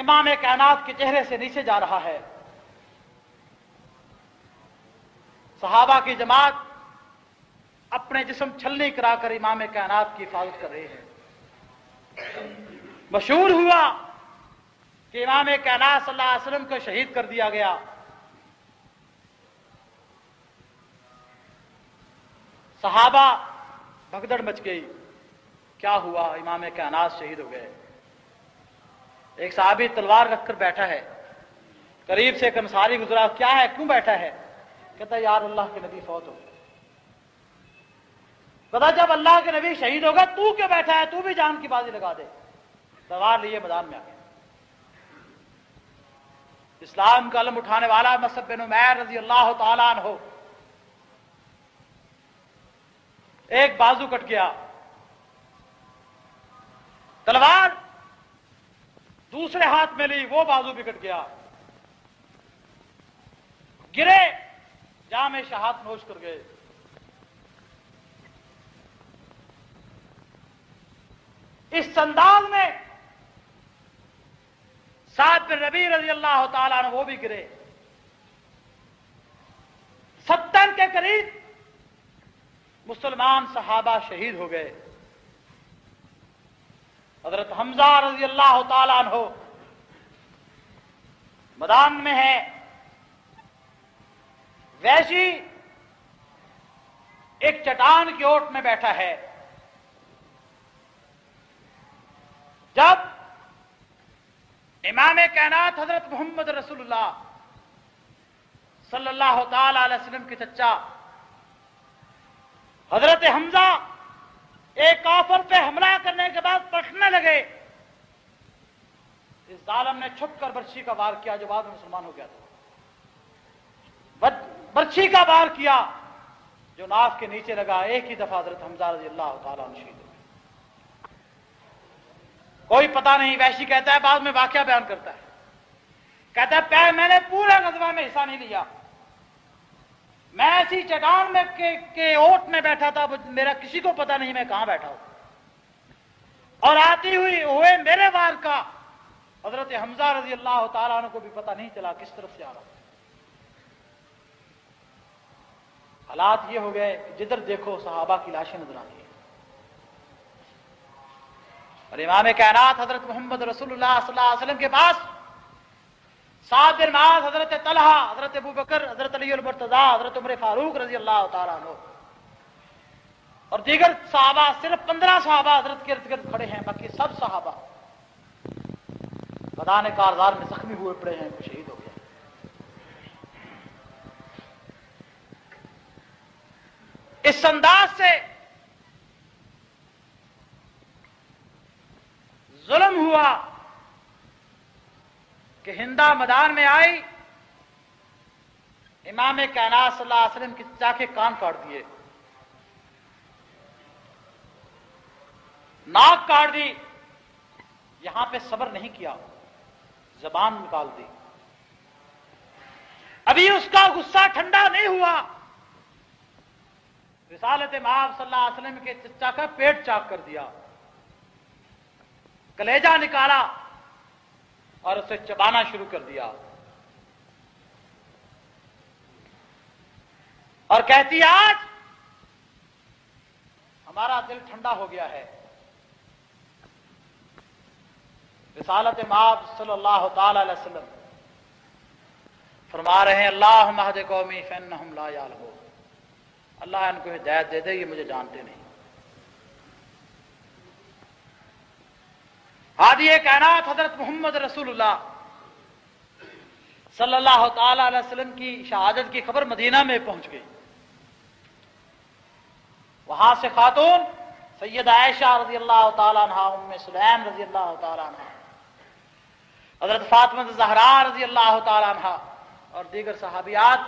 امام کائنات کے چہرے سے نیچے جا رہا ہے، صحابہ کی جماعت اپنے جسم چھلنی کرا کر امام کائنات کی حفاظت کر رہی ہے۔ مشہور ہوا کہ امام کائنات صلی اللہ علیہ وسلم کو شہید کر دیا گیا۔ صحابہ بھگدڑ مچ گئی، کیا ہوا، امام کائنات شہید ہو گئے۔ ایک صحابی تلوار رکھ کر بیٹھا ہے، قریب سے ایک انصاری گزرا، کیا ہے کیوں بیٹھا ہے؟ کہتا ہے یار اللہ کے نبی فوت ہو گئے. کہتا جب اللہ کے نبی شہید ہوگا تو کیوں بیٹھا ہے، تو بھی جان کی بازی لگا دے. تلوار لیے میدان میں آ گیا. اسلام کا علم اٹھانے والا مصعب بن عمیر رضی اللہ تعالیٰ عنہ، ایک بازو کٹ گیا، تلوار دوسرے ہاتھ میں لی، وہ بازو بھی کٹ گیا، گرے جام شہادت نوش کر گئے. اس انداز میں سعد بن ربیع رضی اللہ تعالیٰ عنہ وہ بھی گرے. ستر کے قریب مسلمان صحابہ شہید ہو گئے. حضرت حمزہ رضی اللہ تعالیٰ عنہ میدان میں ہے، ویشی ایک چٹان کی اوٹ میں بیٹھا ہے. جب امام کائنات حضرت محمد رسول اللہ صلی اللہ تعالی علیہ وسلم کے چچا حضرت حمزہ ایک کافر پہ حملہ کرنے کے بعد پلٹنے لگے، اس ظالم نے چھپ کر برچی کا وار کیا، جو بعد میں مسلمان ہو گیا تھا. برچی کا وار کیا جو ناف کے نیچے لگا، ایک ہی دفعہ حضرت حمزہ رضی اللہ تعالی عنہ شہید. کوئی پتہ نہیں، وحشی کہتا ہے، بعد میں واقعہ بیان کرتا ہے، کہتا ہے میں نے پورا غزوہ میں حصہ نہیں لیا، میں ایسی چٹان میں کے اوٹ میں بیٹھا تھا، میرا کسی کو پتہ نہیں میں کہاں بیٹھا ہوں، اور آتی ہوئی ہوئے میرے وار کا حضرت حمزہ رضی اللہ تعالیٰ عنہ کو بھی پتہ نہیں چلا کس طرف سے آ رہا. حالات یہ ہو گئے جدھر دیکھو صحابہ کی لاشیں نظر آ رہی ہیں. اور امام کائنات حضرت محمد رسول اللہ صلی اللہ علیہ وسلم کے پاس سات دن بعد حضرت طلحہ، حضرت ابوبکر، حضرت علی المرتضیٰ، حضرت عمر فاروق رضی اللہ تعالیٰ عنہ اور دیگر صحابہ، صرف پندرہ صحابہ حضرت کے ارد گرد کھڑے ہیں، باقی سب صحابہ بدان کارزار میں زخمی ہوئے پڑے ہیں، شہید ہو گئے. اس انداز سے ظلم ہوا کہ ہندہ میدان میں آئی، امام کائنات صلی اللہ علیہ وسلم کی چا کے کان کاٹ دیے، ناک کاٹ دی، یہاں پہ صبر نہیں کیا، زبان نکال دی. ابھی اس کا غصہ ٹھنڈا نہیں ہوا، رسالت مآب صلی اللہ علیہ وسلم کے چچا کا پیٹ چاک کر دیا، کلیجہ نکالا اور اسے چبانا شروع کر دیا، اور کہتی آج ہمارا دل ٹھنڈا ہو گیا ہے. رسالت مآب صلی اللہ تعالی علیہ وسلم فرما رہے ہیں اللہم اہد قومی فانہم لا یعلمون، اللہ ان کو ہدایت دے دے، یہ مجھے جانتے نہیں. ہادی کائنات حضرت محمد رسول اللہ صلی اللہ تعالی علیہ وسلم کی شہادت کی خبر مدینہ میں پہنچ گئی. وہاں سے خاتون سیدہ عائشہ رضی اللہ تعالیٰ عنہ، ام سلیم رضی اللہ تعالیٰ عنہ، حضرت فاطمہ زہرا رضی اللہ تعالیٰ عنہ اور دیگر صحابیات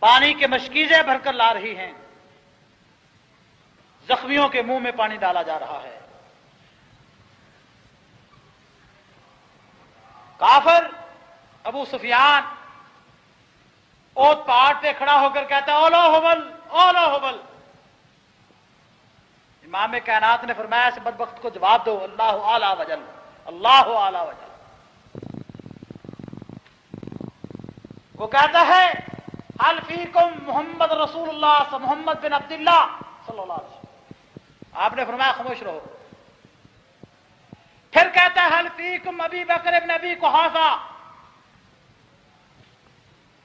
پانی کے مشکیزیں بھر کر لا رہی ہیں. زخمیوں کے منہ میں پانی ڈالا جا رہا ہے. کافر ابو سفیان اوت پہاڑ پہ کھڑا ہو کر کہتا ہے اولو حبل اولو حبل. امام کائنات نے فرمایا اس بدبخت کو جواب دو اللہ اعلی وجل، اللہ اعلی وجل. وہ کہتا ہے حل فیکم محمد رسول اللہ، محمد بن عبداللہ صلی اللہ علیہ وسلم. آپ نے فرمایا خاموش رہو. پھر کہتا ہے حل فیکم ابی بکر ابن ابی قحافہ.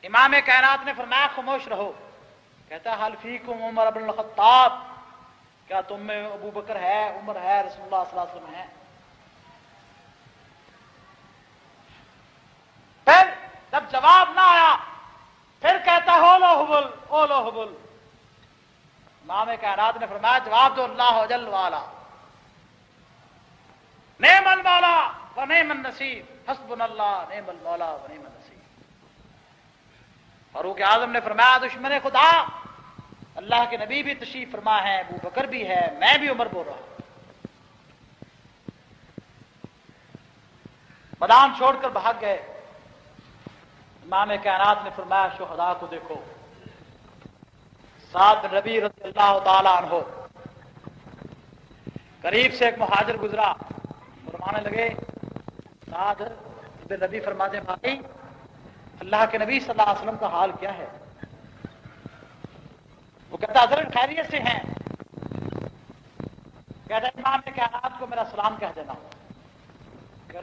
امام کائنات نے فرمایا خاموش رہو. کہتا ہے حل فیکم عمر بن الخطاب. کیا تم میں ابو بکر ہے، عمر ہے، رسول اللہ صلی اللہ علیہ وسلم ہے. جب جواب نہ آیا پھر کہتا ہو لو حبل او لو حبل. امام کائنات نے فرمایا جواب دو اللہ جل والا، نعم المولا و نعم النصیر، حسبنا اللہ نعم المولا و نعم النصیر. فاروق اعظم نے فرمایا دشمن خدا اللہ کے نبی بھی تشریف فرما ہے، ابو بکر بھی ہے، میں بھی عمر بول رہا ہوں. میدان چھوڑ کر بھاگ گئے. امام کائنات نے فرمایا شہداء کو دیکھو، سعد بن ربیع رضی اللہ تعالی عنہ. قریب سے ایک مہاجر گزرا، فرمانے لگے سعد بن ربیع فرماتے ہیں بھائی اللہ کے نبی صلی اللہ علیہ وسلم کا حال کیا ہے؟ وہ کہتا حضرت خیریت سے ہیں. کہتا امام کائنات کو میرا سلام کہہ دینا،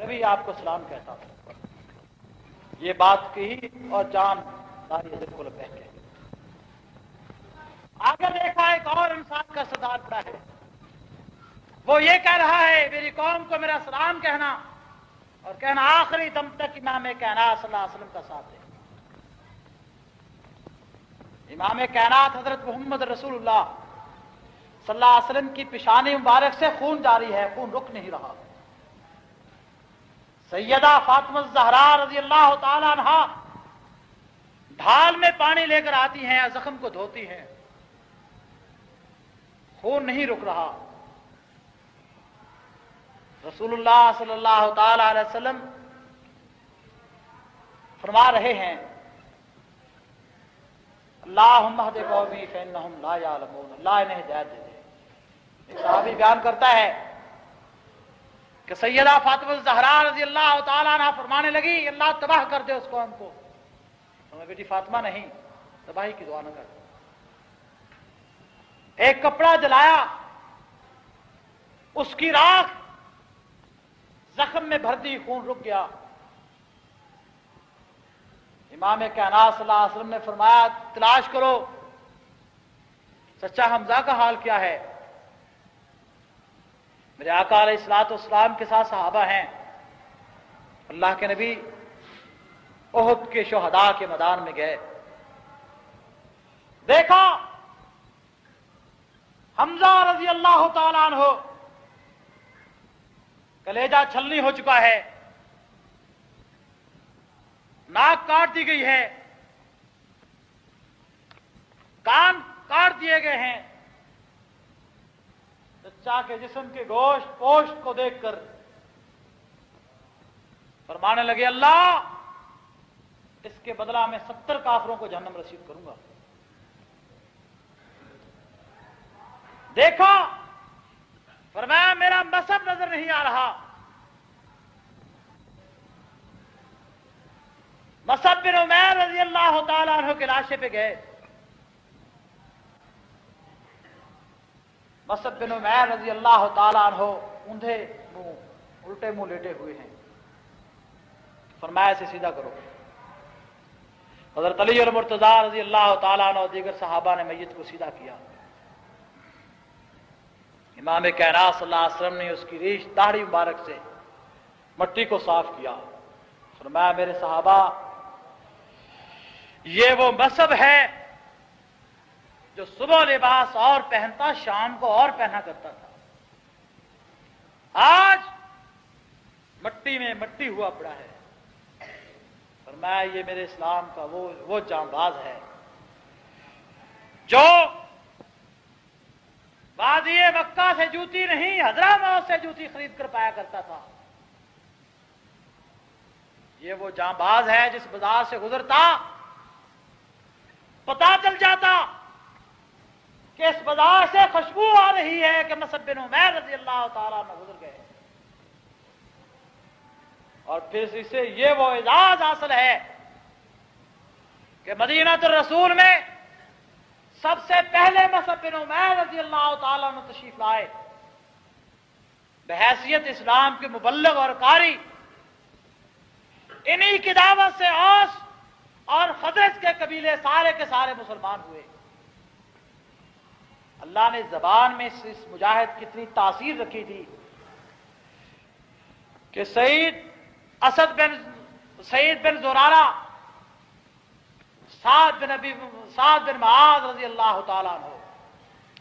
ربی آپ کو سلام کہتا ہوں. یہ بات کہی اور جان ساری حضرت کو لپیٹ گئی. آگے دیکھا ایک اور انسان کا سردار پڑا ہے، وہ یہ کہہ رہا ہے میری قوم کو میرا سلام کہنا اور کہنا آخری دم تک امام کائنات صلی اللہ علیہ وسلم کا ساتھ ہے. امام کائنات حضرت محمد رسول اللہ صلی اللہ علیہ وسلم کی پیشانی مبارک سے خون جاری ہے، خون رک نہیں رہا. سیدہ فاطمہ الزہرا رضی اللہ تعالی عنہ ڈھال میں پانی لے کر آتی ہیں، زخم کو دھوتی ہیں، خون نہیں رک رہا. رسول اللہ صلی اللہ تعالی علیہ وسلم فرما رہے ہیں اللہم اہد قومی فانہم لا یعلمون، اللہ انہیں ہدایت دے دے. ایک صحابی بیان کرتا ہے کہ سیدہ فاطمہ الزہرا رضی اللہ تعالیٰ عنہ فرمانے لگی اللہ تباہ کر دے اس قوم کو. ہمیں بیٹی فاطمہ نہیں، تباہی کی دعا نہ کر. ایک کپڑا جلایا، اس کی راکھ زخم میں بھر دی، خون رک گیا. امام کائنات صلی اللہ علیہ وسلم نے فرمایا تلاش کرو سچا حمزہ کا حال کیا ہے. میرے آقا علیہ الصلوۃ والسلام کے ساتھ صحابہ ہیں، اللہ کے نبی احد کے شہداء کے میدان میں گئے، دیکھا حمزہ رضی اللہ تعالیٰ عنہ کلیجہ چھلنی ہو چکا ہے، ناک کاٹ دی گئی ہے، کان کاٹ دیے گئے ہیں. چچا کے جسم کے گوشت پوشت کو دیکھ کر فرمانے لگے اللہ اس کے بدلہ میں ستر کافروں کو جہنم رسید کروں گا. دیکھو فرمایا میرا مذہب نظر نہیں آ رہا، مصعب بن عمیر رضی اللہ تعالیٰ عنہ کے لاشے پہ گئے. مصعب بن عمیر رضی اللہ تعالیٰ عنہ اوندھے منہ الٹے منہ لیٹے ہوئے ہیں. فرمایا سے سیدھا کرو. حضرت علی المرتضیٰ رضی اللہ تعالیٰ عنہ دیگر صحابہ نے میت کو سیدھا کیا. امام کائنات صلی اللہ علیہ وسلم نے اس کی ریش داڑھی مبارک سے مٹی کو صاف کیا. فرمایا میرے صحابہ یہ وہ مذہب ہے جو صبح لباس اور پہنتا شام کو اور پہنا کرتا تھا، آج مٹی میں مٹی ہوا پڑا ہے. فرمایا یہ میرے اسلام کا وہ وہ جانباز ہے جو وادی مکہ سے جوتی نہیں حضرموت سے جوتی خرید کر پایا کرتا تھا. یہ وہ جانباز ہے جس بازار سے گزرتا پتا چل جاتا کہ اس بازار سے خوشبو آ رہی ہے کہ مصعب بن عمیر رضی اللہ تعالیٰ عنہ گزر گئے. اور پھر اسے یہ وہ اعزاز حاصل ہے کہ مدینہ الرسول میں سب سے پہلے مصعب بن عمیر رضی اللہ تعالیٰ عنہ تشریف لائے، بحیثیت اسلام کے مبلغ اور قاری. انہی کی دعوت سے اوس اور خزرج کے قبیلے سارے کے سارے مسلمان ہوئے. اللہ نے زبان میں اس مجاہد کتنی تاثیر رکھی تھی کہ سعید اسد بن سعید بن زرارہ سعد بن ابی سعد بن معاذ رضی اللہ تعالیٰ عنہ،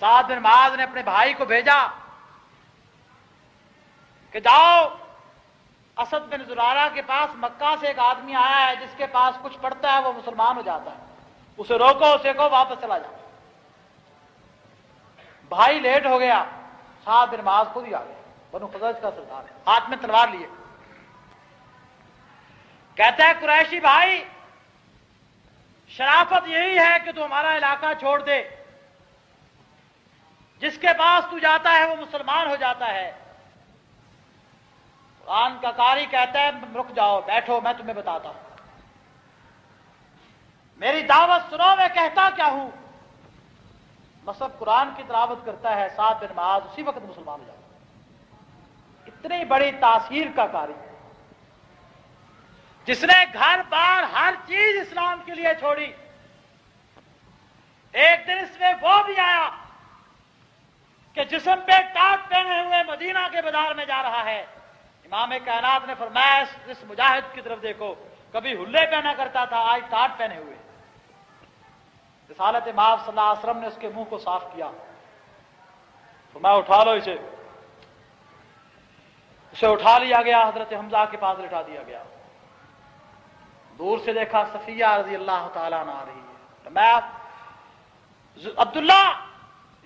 سعد بن معاذ نے اپنے بھائی کو بھیجا کہ جاؤ اسد بن زرارہ کے پاس، مکہ سے ایک آدمی آیا ہے جس کے پاس کچھ پڑتا ہے وہ مسلمان ہو جاتا ہے، اسے روکو، اسے کو واپس چلا جاؤ۔ بھائی لیٹ ہو گیا، سعد بن معاذ خود ہی آ گیا، بنو خزرج کا سردار ہے، ہاتھ میں تلوار لیے، کہتا ہے قریشی بھائی شرافت یہی ہے کہ تو ہمارا علاقہ چھوڑ دے، جس کے پاس تو جاتا ہے وہ مسلمان ہو جاتا ہے۔ قرآن کا قاری کہتا ہے رک جاؤ، بیٹھو، میں تمہیں بتاتا ہوں، میری دعوت سنو، میں کہتا کیا ہوں۔ مصحف قرآن کی تلاوت کرتا ہے، سعد بن معاذ اسی وقت مسلمان ہو جاتا ہے۔ اتنی بڑی تاثیر کا قاری، جس نے گھر بار ہر چیز اسلام کے لیے چھوڑی، ایک دن اس میں وہ بھی آیا کہ جسم پہ ٹاٹ پہنے ہوئے مدینہ کے بازار میں جا رہا ہے۔ امام کائنات نے فرمایا اس مجاہد کی طرف دیکھو، کبھی ہلے پہنا کرتا تھا، آج ٹاٹ پہنے ہوئے۔ رسالت مآب صلی اللہ علیہ وسلم نے اس کے منہ کو صاف کیا، فرمایا اٹھا لو اسے، اسے اٹھا لیا گیا، حضرت حمزہ کے پاس لٹا دیا گیا۔ دور سے دیکھا صفیہ رضی اللہ تعالیٰ عنہ آ رہی ہے، میں عبداللہ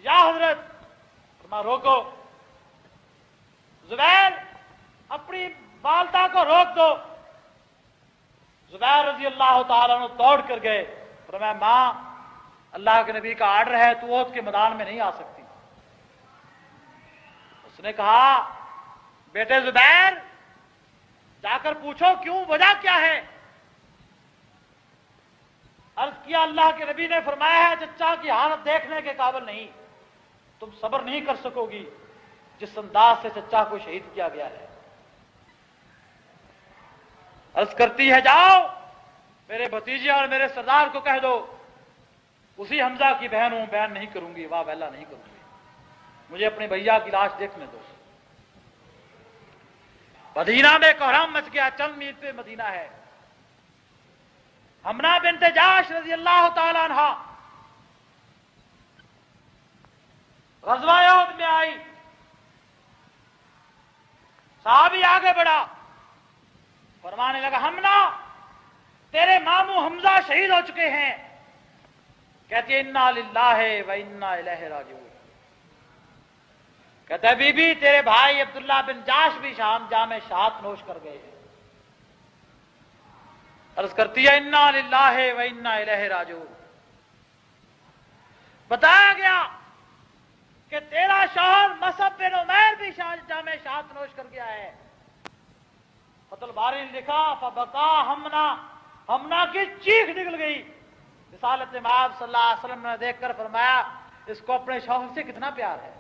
یا حضرت، فرمایا روکو، زبیر اپنی والدہ کو روک دو۔ زبیر رضی اللہ تعالیٰ عنہ دوڑ کر گئے، فرمایا ماں اللہ کے نبی کا آرڈر ہے، تو احد کے میدان میں نہیں آ سکتی۔ اس نے کہا بیٹے زبیر جا کر پوچھو کیوں، وجہ کیا ہے؟ عرض کیا اللہ کے نبی نے فرمایا ہے چچا کی حالت دیکھنے کے قابل نہیں، تم صبر نہیں کر سکو گی جس انداز سے چچا کو شہید کیا گیا ہے۔ عرض کرتی ہے جاؤ میرے بھتیجے اور میرے سردار کو کہہ دو، اسی حمزہ کی بہن ہوں، بہن نہیں کروں گی، واہ ویلا نہیں کروں گی، مجھے اپنے بھیا کی لاش دیکھنے دو۔ مدینہ میں کوہرام مچ گیا، چند میل پہ مدینہ ہے۔ حمنا بنت جاش رضی اللہ تعالیٰ عنہ غزوہ احد میں آئی، صحابی آگے بڑھا، فرمانے لگا حمنا تیرے ماموں حمزہ شہید ہو چکے ہیں۔ کہتی ہے انا للہ و انا الیہ راجعون۔ کہتا ہے بی بی تیرے بھائی عبداللہ بن جاش بھی شام جام شہادت نوش کر گئے ہیں۔ عرض کرتی ہے انا للہ و انا الیہ راجعون۔ بتایا گیا کہ تیرا شوہر مصعب بن عمیر بھی جامع شہادت نوش کر گیا ہے۔ فتح الباری نے لکھا فبکا حمنا، حمنا کی چیخ نکل گئی۔ رسالت مآب صلی اللہ علیہ وسلم نے دیکھ کر فرمایا اس کو اپنے شوہر سے کتنا پیار ہے،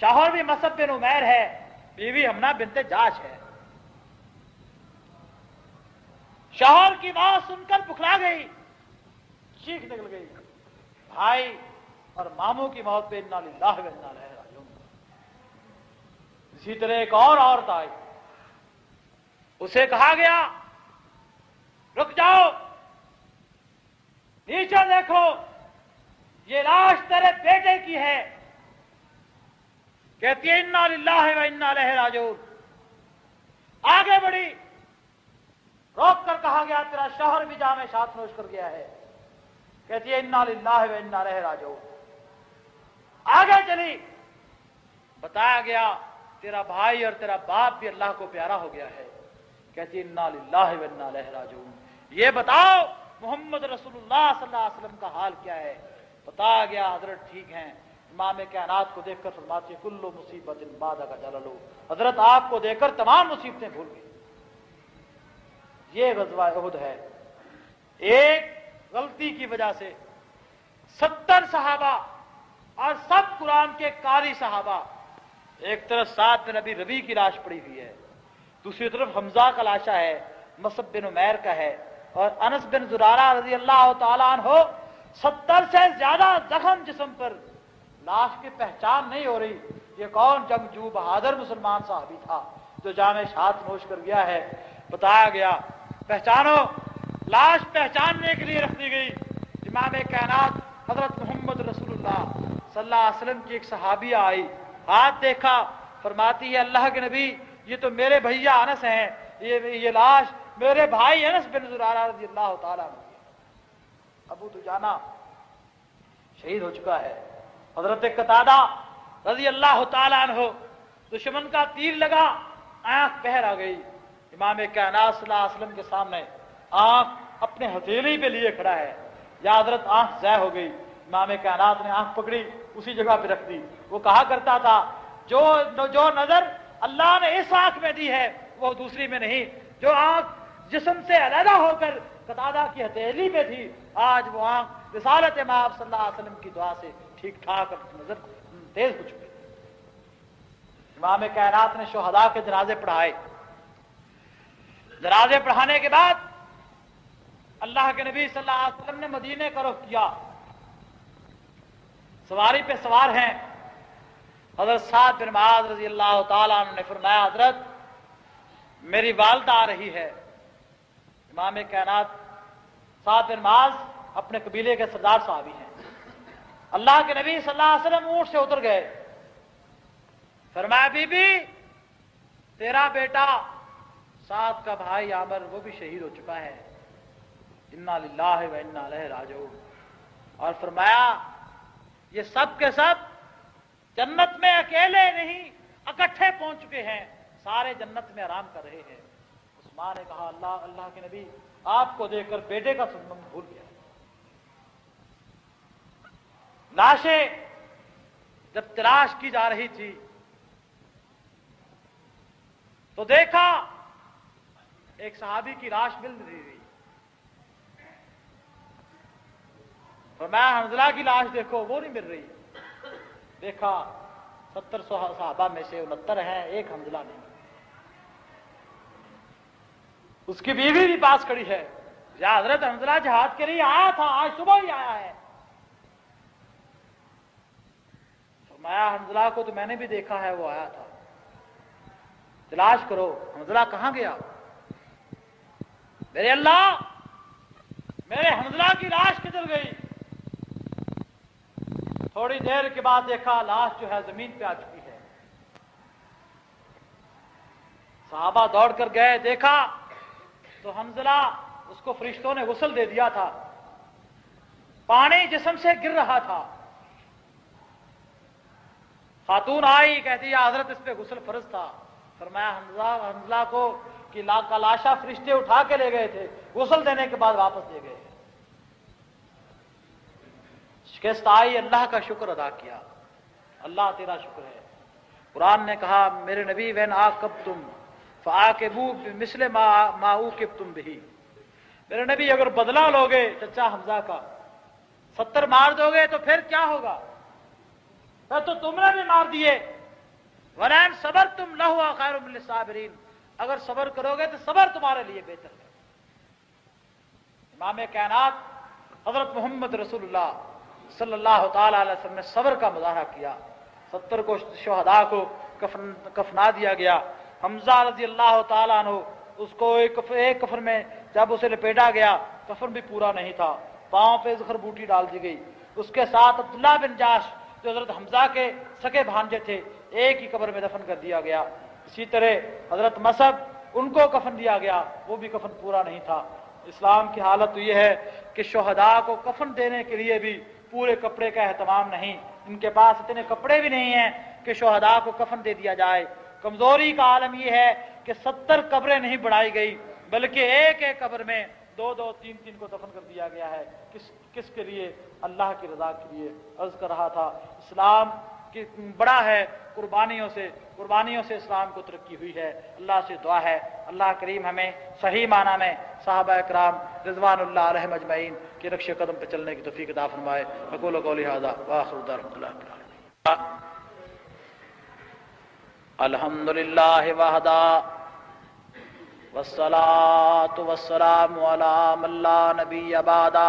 شوہر بھی مصعب بن عمیر ہے، بیوی حمنا بنت جاش ہے۔ شوہر کی بات سن کر بکھلا گئی، چیخ نکل گئی، بھائی اور ماموں کی موت پہ انا للہ و انا الیہ راجعون۔ اسی طرح ایک اور عورت آئی، اسے کہا گیا رک جاؤ، نیچے دیکھو، یہ لاش تیرے بیٹے کی ہے۔ کہتی ہے انا للہ و انا الیہ راجعون۔ آگے بڑھی، روک کر کہا گیا تیرا شوہر بھی جامع شہادت نوش کر گیا ہے۔ کہتی ہے انا للہ و انا الیہ راجعون۔ آگے چلی، بتایا گیا تیرا بھائی اور تیرا باپ بھی اللہ کو پیارا ہو گیا ہے۔ کہتی ہے انا للہ و انا الیہ راجعون۔ یہ بتاؤ محمد رسول اللہ صلی اللہ علیہ وسلم کا حال کیا ہے؟ بتایا گیا حضرت ٹھیک ہیں۔ امام کائنات کو دیکھ کر فرماتے ہیں کل مصیبت بعدک جلل، حضرت آپ کو دیکھ کر تمام مصیبتیں بھول گئی۔ یہ غزوہ احد ہے، ایک غلطی کی وجہ سے ستر صحابہ اور سب قرآن کے قاری صحابہ، ایک طرف سعد بن ابی ربیع کی لاش پڑی ہوئی ہے، دوسری طرف حمزہ کا لاشا ہے، مصعب بن عمیر کا ہے، اور انس بن زرارہ رضی اللہ تعالیٰ عنہ، ستر سے زیادہ زخم جسم پر، لاش کی پہچان نہیں ہو رہی یہ کون جنگجو بہادر مسلمان صحابی تھا جو جامع شہادت نوش کر گیا ہے۔ بتایا گیا پہچانو لاش پہچاننے کے لیے رکھ دی گئی۔ امام کائنات حضرت محمد رسول اللہ صلی اللہ علیہ وسلم کی ایک صحابیہ آئی، ہاتھ دیکھا، فرماتی ہے اللہ کے نبی یہ تو میرے بھیا انس ہیں، یہ یہ لاش میرے بھائی انس بن زرارہ رضی اللہ تعالیٰ ابو دجانہ شہید ہو چکا ہے۔ حضرت قتادہ رضی اللہ تعالیٰ عنہ دشمن کا تیر لگا، آنکھ بہر آ گئی، امام کائنات صلی اللہ علیہ وسلم کے سامنے آنکھ اپنے ہتھیلی پہ لیے کھڑا ہے، یا حضرت آنکھ ضائع ہو گئی۔ امام کائنات نے آنکھ پکڑی، اسی جگہ پہ رکھ دی۔ وہ کہا کرتا تھا جو جو نظر اللہ نے اس آنکھ میں دی ہے وہ دوسری میں نہیں، جو آنکھ جسم سے علیحدہ ہو کر قتادہ کی ہتھیلی پہ تھی، آج وہ آنکھ رسالت مآب صلی اللہ علیہ وسلم کی دعا سے ٹھیک ٹھاک نظر تیز ہو چکی۔ امام کائنات نے شہداء کے جنازے پڑھائے، جنازے پڑھانے کے بعد اللہ کے نبی صلی اللہ علیہ وسلم نے مدینے کا رخ کیا۔ سواری پہ سوار ہیں، حضرت سعد بن معاذ رضی اللہ تعالیٰ عنہ نے فرمایا حضرت میری والدہ آ رہی ہے۔ امام کائنات سعد بن معاذ اپنے قبیلے کے سردار صحابی ہیں۔ اللہ کے نبی صلی اللہ علیہ وسلم اونٹ سے اتر گئے، فرمایا بی بی تیرا بیٹا سعد کا بھائی عامر وہ بھی شہید ہو چکا ہے، انا للہ و انا الیہ راجعون، اور فرمایا یہ سب کے سب جنت میں اکیلے نہیں اکٹھے پہنچ چکے ہیں، سارے جنت میں آرام کر رہے ہیں۔ عثمان نے کہا اللہ اللہ کے نبی آپ کو دیکھ کر بیٹے کا سنم بھول گیا۔ لاشیں جب تلاش کی جا رہی تھی تو دیکھا ایک صحابی کی لاش مل رہی تھی، فرمایا حنظلہ کی لاش دیکھو، وہ نہیں مل رہی۔ دیکھا ستر صحابہ میں سے انہتر ہیں، ایک حنظلہ نہیں، اس کی بیوی بھی پاس کھڑی ہے، یا حضرت حنظلہ جہاد کے لیے آیا تھا، آج صبح ہی آیا ہے۔ فرمایا حنظلہ کو تو میں نے بھی دیکھا ہے، وہ آیا تھا، تلاش کرو حنظلہ کہاں گیا۔ میرے اللہ میرے حنظلہ کی لاش کدھر گئی؟ تھوڑی دیر کے بعد دیکھا لاش جو ہے زمین پہ آ چکی ہے۔ صحابہ دوڑ کر گئے، دیکھا تو حنظلہ اس کو فرشتوں نے غسل دے دیا تھا، پانی جسم سے گر رہا تھا۔ خاتون آئی کہتی ہے حضرت اس پہ غسل فرض تھا۔ فرمایا حنظلہ حنظلہ کو کہ لاشا فرشتے اٹھا کے لے گئے تھے، غسل دینے کے بعد واپس دے گئے۔ شکست آئی، اللہ کا شکر ادا کیا، اللہ تیرا شکر ہے۔ قرآن نے کہا میرے نبی وین آکب تم فآکبو مثل ما اوکب تم بھی، میرے نبی اگر بدلہ لوگے چچا حمزہ کا، ستر مار دو گے تو پھر کیا ہوگا، پھر تو تم نے بھی مار دیے۔ ولئن صبرتم لہو خیر للصابرین، اگر صبر کرو گے تو صبر تمہارے لیے بہتر ہے۔ امام کائنات حضرت محمد رسول اللہ صلی اللہ تعالی علیہ وسلم نے صبر کا مظاہرہ کیا۔ ستر کو شہداء کو کفن کفنا دیا گیا، حمزہ رضی اللہ تعالیٰ عنہ اس کو ایک کفن میں جب اسے لپیٹا گیا کفن بھی پورا نہیں تھا، پاؤں پہ زخر بوٹی ڈال دی گئی۔ اس کے ساتھ عبداللہ بن جاش جو حضرت حمزہ کے سکے بھانجے تھے ایک ہی قبر میں دفن کر دیا گیا۔ اسی طرح حضرت مصعب ان کو کفن دیا گیا، وہ بھی کفن پورا نہیں تھا۔ اسلام کی حالت تو یہ ہے کہ شہداء کو کفن دینے کے لیے بھی پورے کپڑے کا اہتمام نہیں، ان کے پاس اتنے کپڑے بھی نہیں ہیں کہ شہداء کو کفن دے دیا جائے۔ کمزوری کا عالم یہ ہے کہ ستر قبریں نہیں بڑھائی گئی بلکہ ایک ایک قبر میں دو دو تین تین کو دفن کر دیا گیا ہے۔ کس کس کے لیے؟ اللہ کی رضا کے لیے۔ عرض کر رہا تھا اسلام کہ بڑا ہے قربانیوں سے، قربانیوں سے اسلام کو ترقی ہوئی ہے۔ اللہ سے دعا ہے اللہ کریم ہمیں صحیح معنی میں صحابہ اکرام رضوان اللہ علیہم اجمعین کے نقش قدم پہ چلنے کی توفیق عطا فرمائے۔ اقول قولی ھذا واخر دعوانا الحمد للہ الحمد للہ وحدہ والصلاۃ والسلام علی من لا نبی بعدہ۔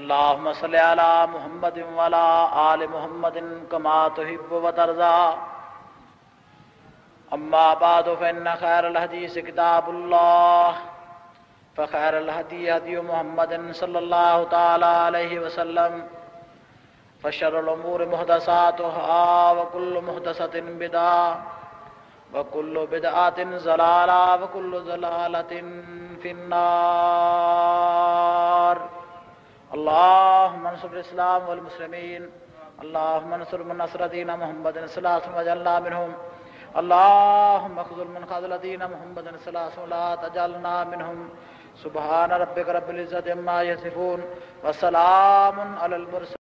اللہم صلی علی محمد وعلی آل محمد کما تحب و ترضی۔ أما بعد فإن خير الحديث كتاب الله فخير الهدي هدي محمد صلى الله تعالى عليه وسلم فشر الأمور محدثاتها وكل محدثة بدعة وكل بدعة ضلالة وكل ضلالة في النار اللهم انصر الإسلام والمسلمين اللهم انصر من نصر دين محمد صلى الله عليه وسلم وجعلنا منهم اللهم اخذل من خذل دين محمد صلى الله عليه وسلم لا تجعلنا منهم سبحان ربك رب العزة عما يصفون وسلام على المرسلين.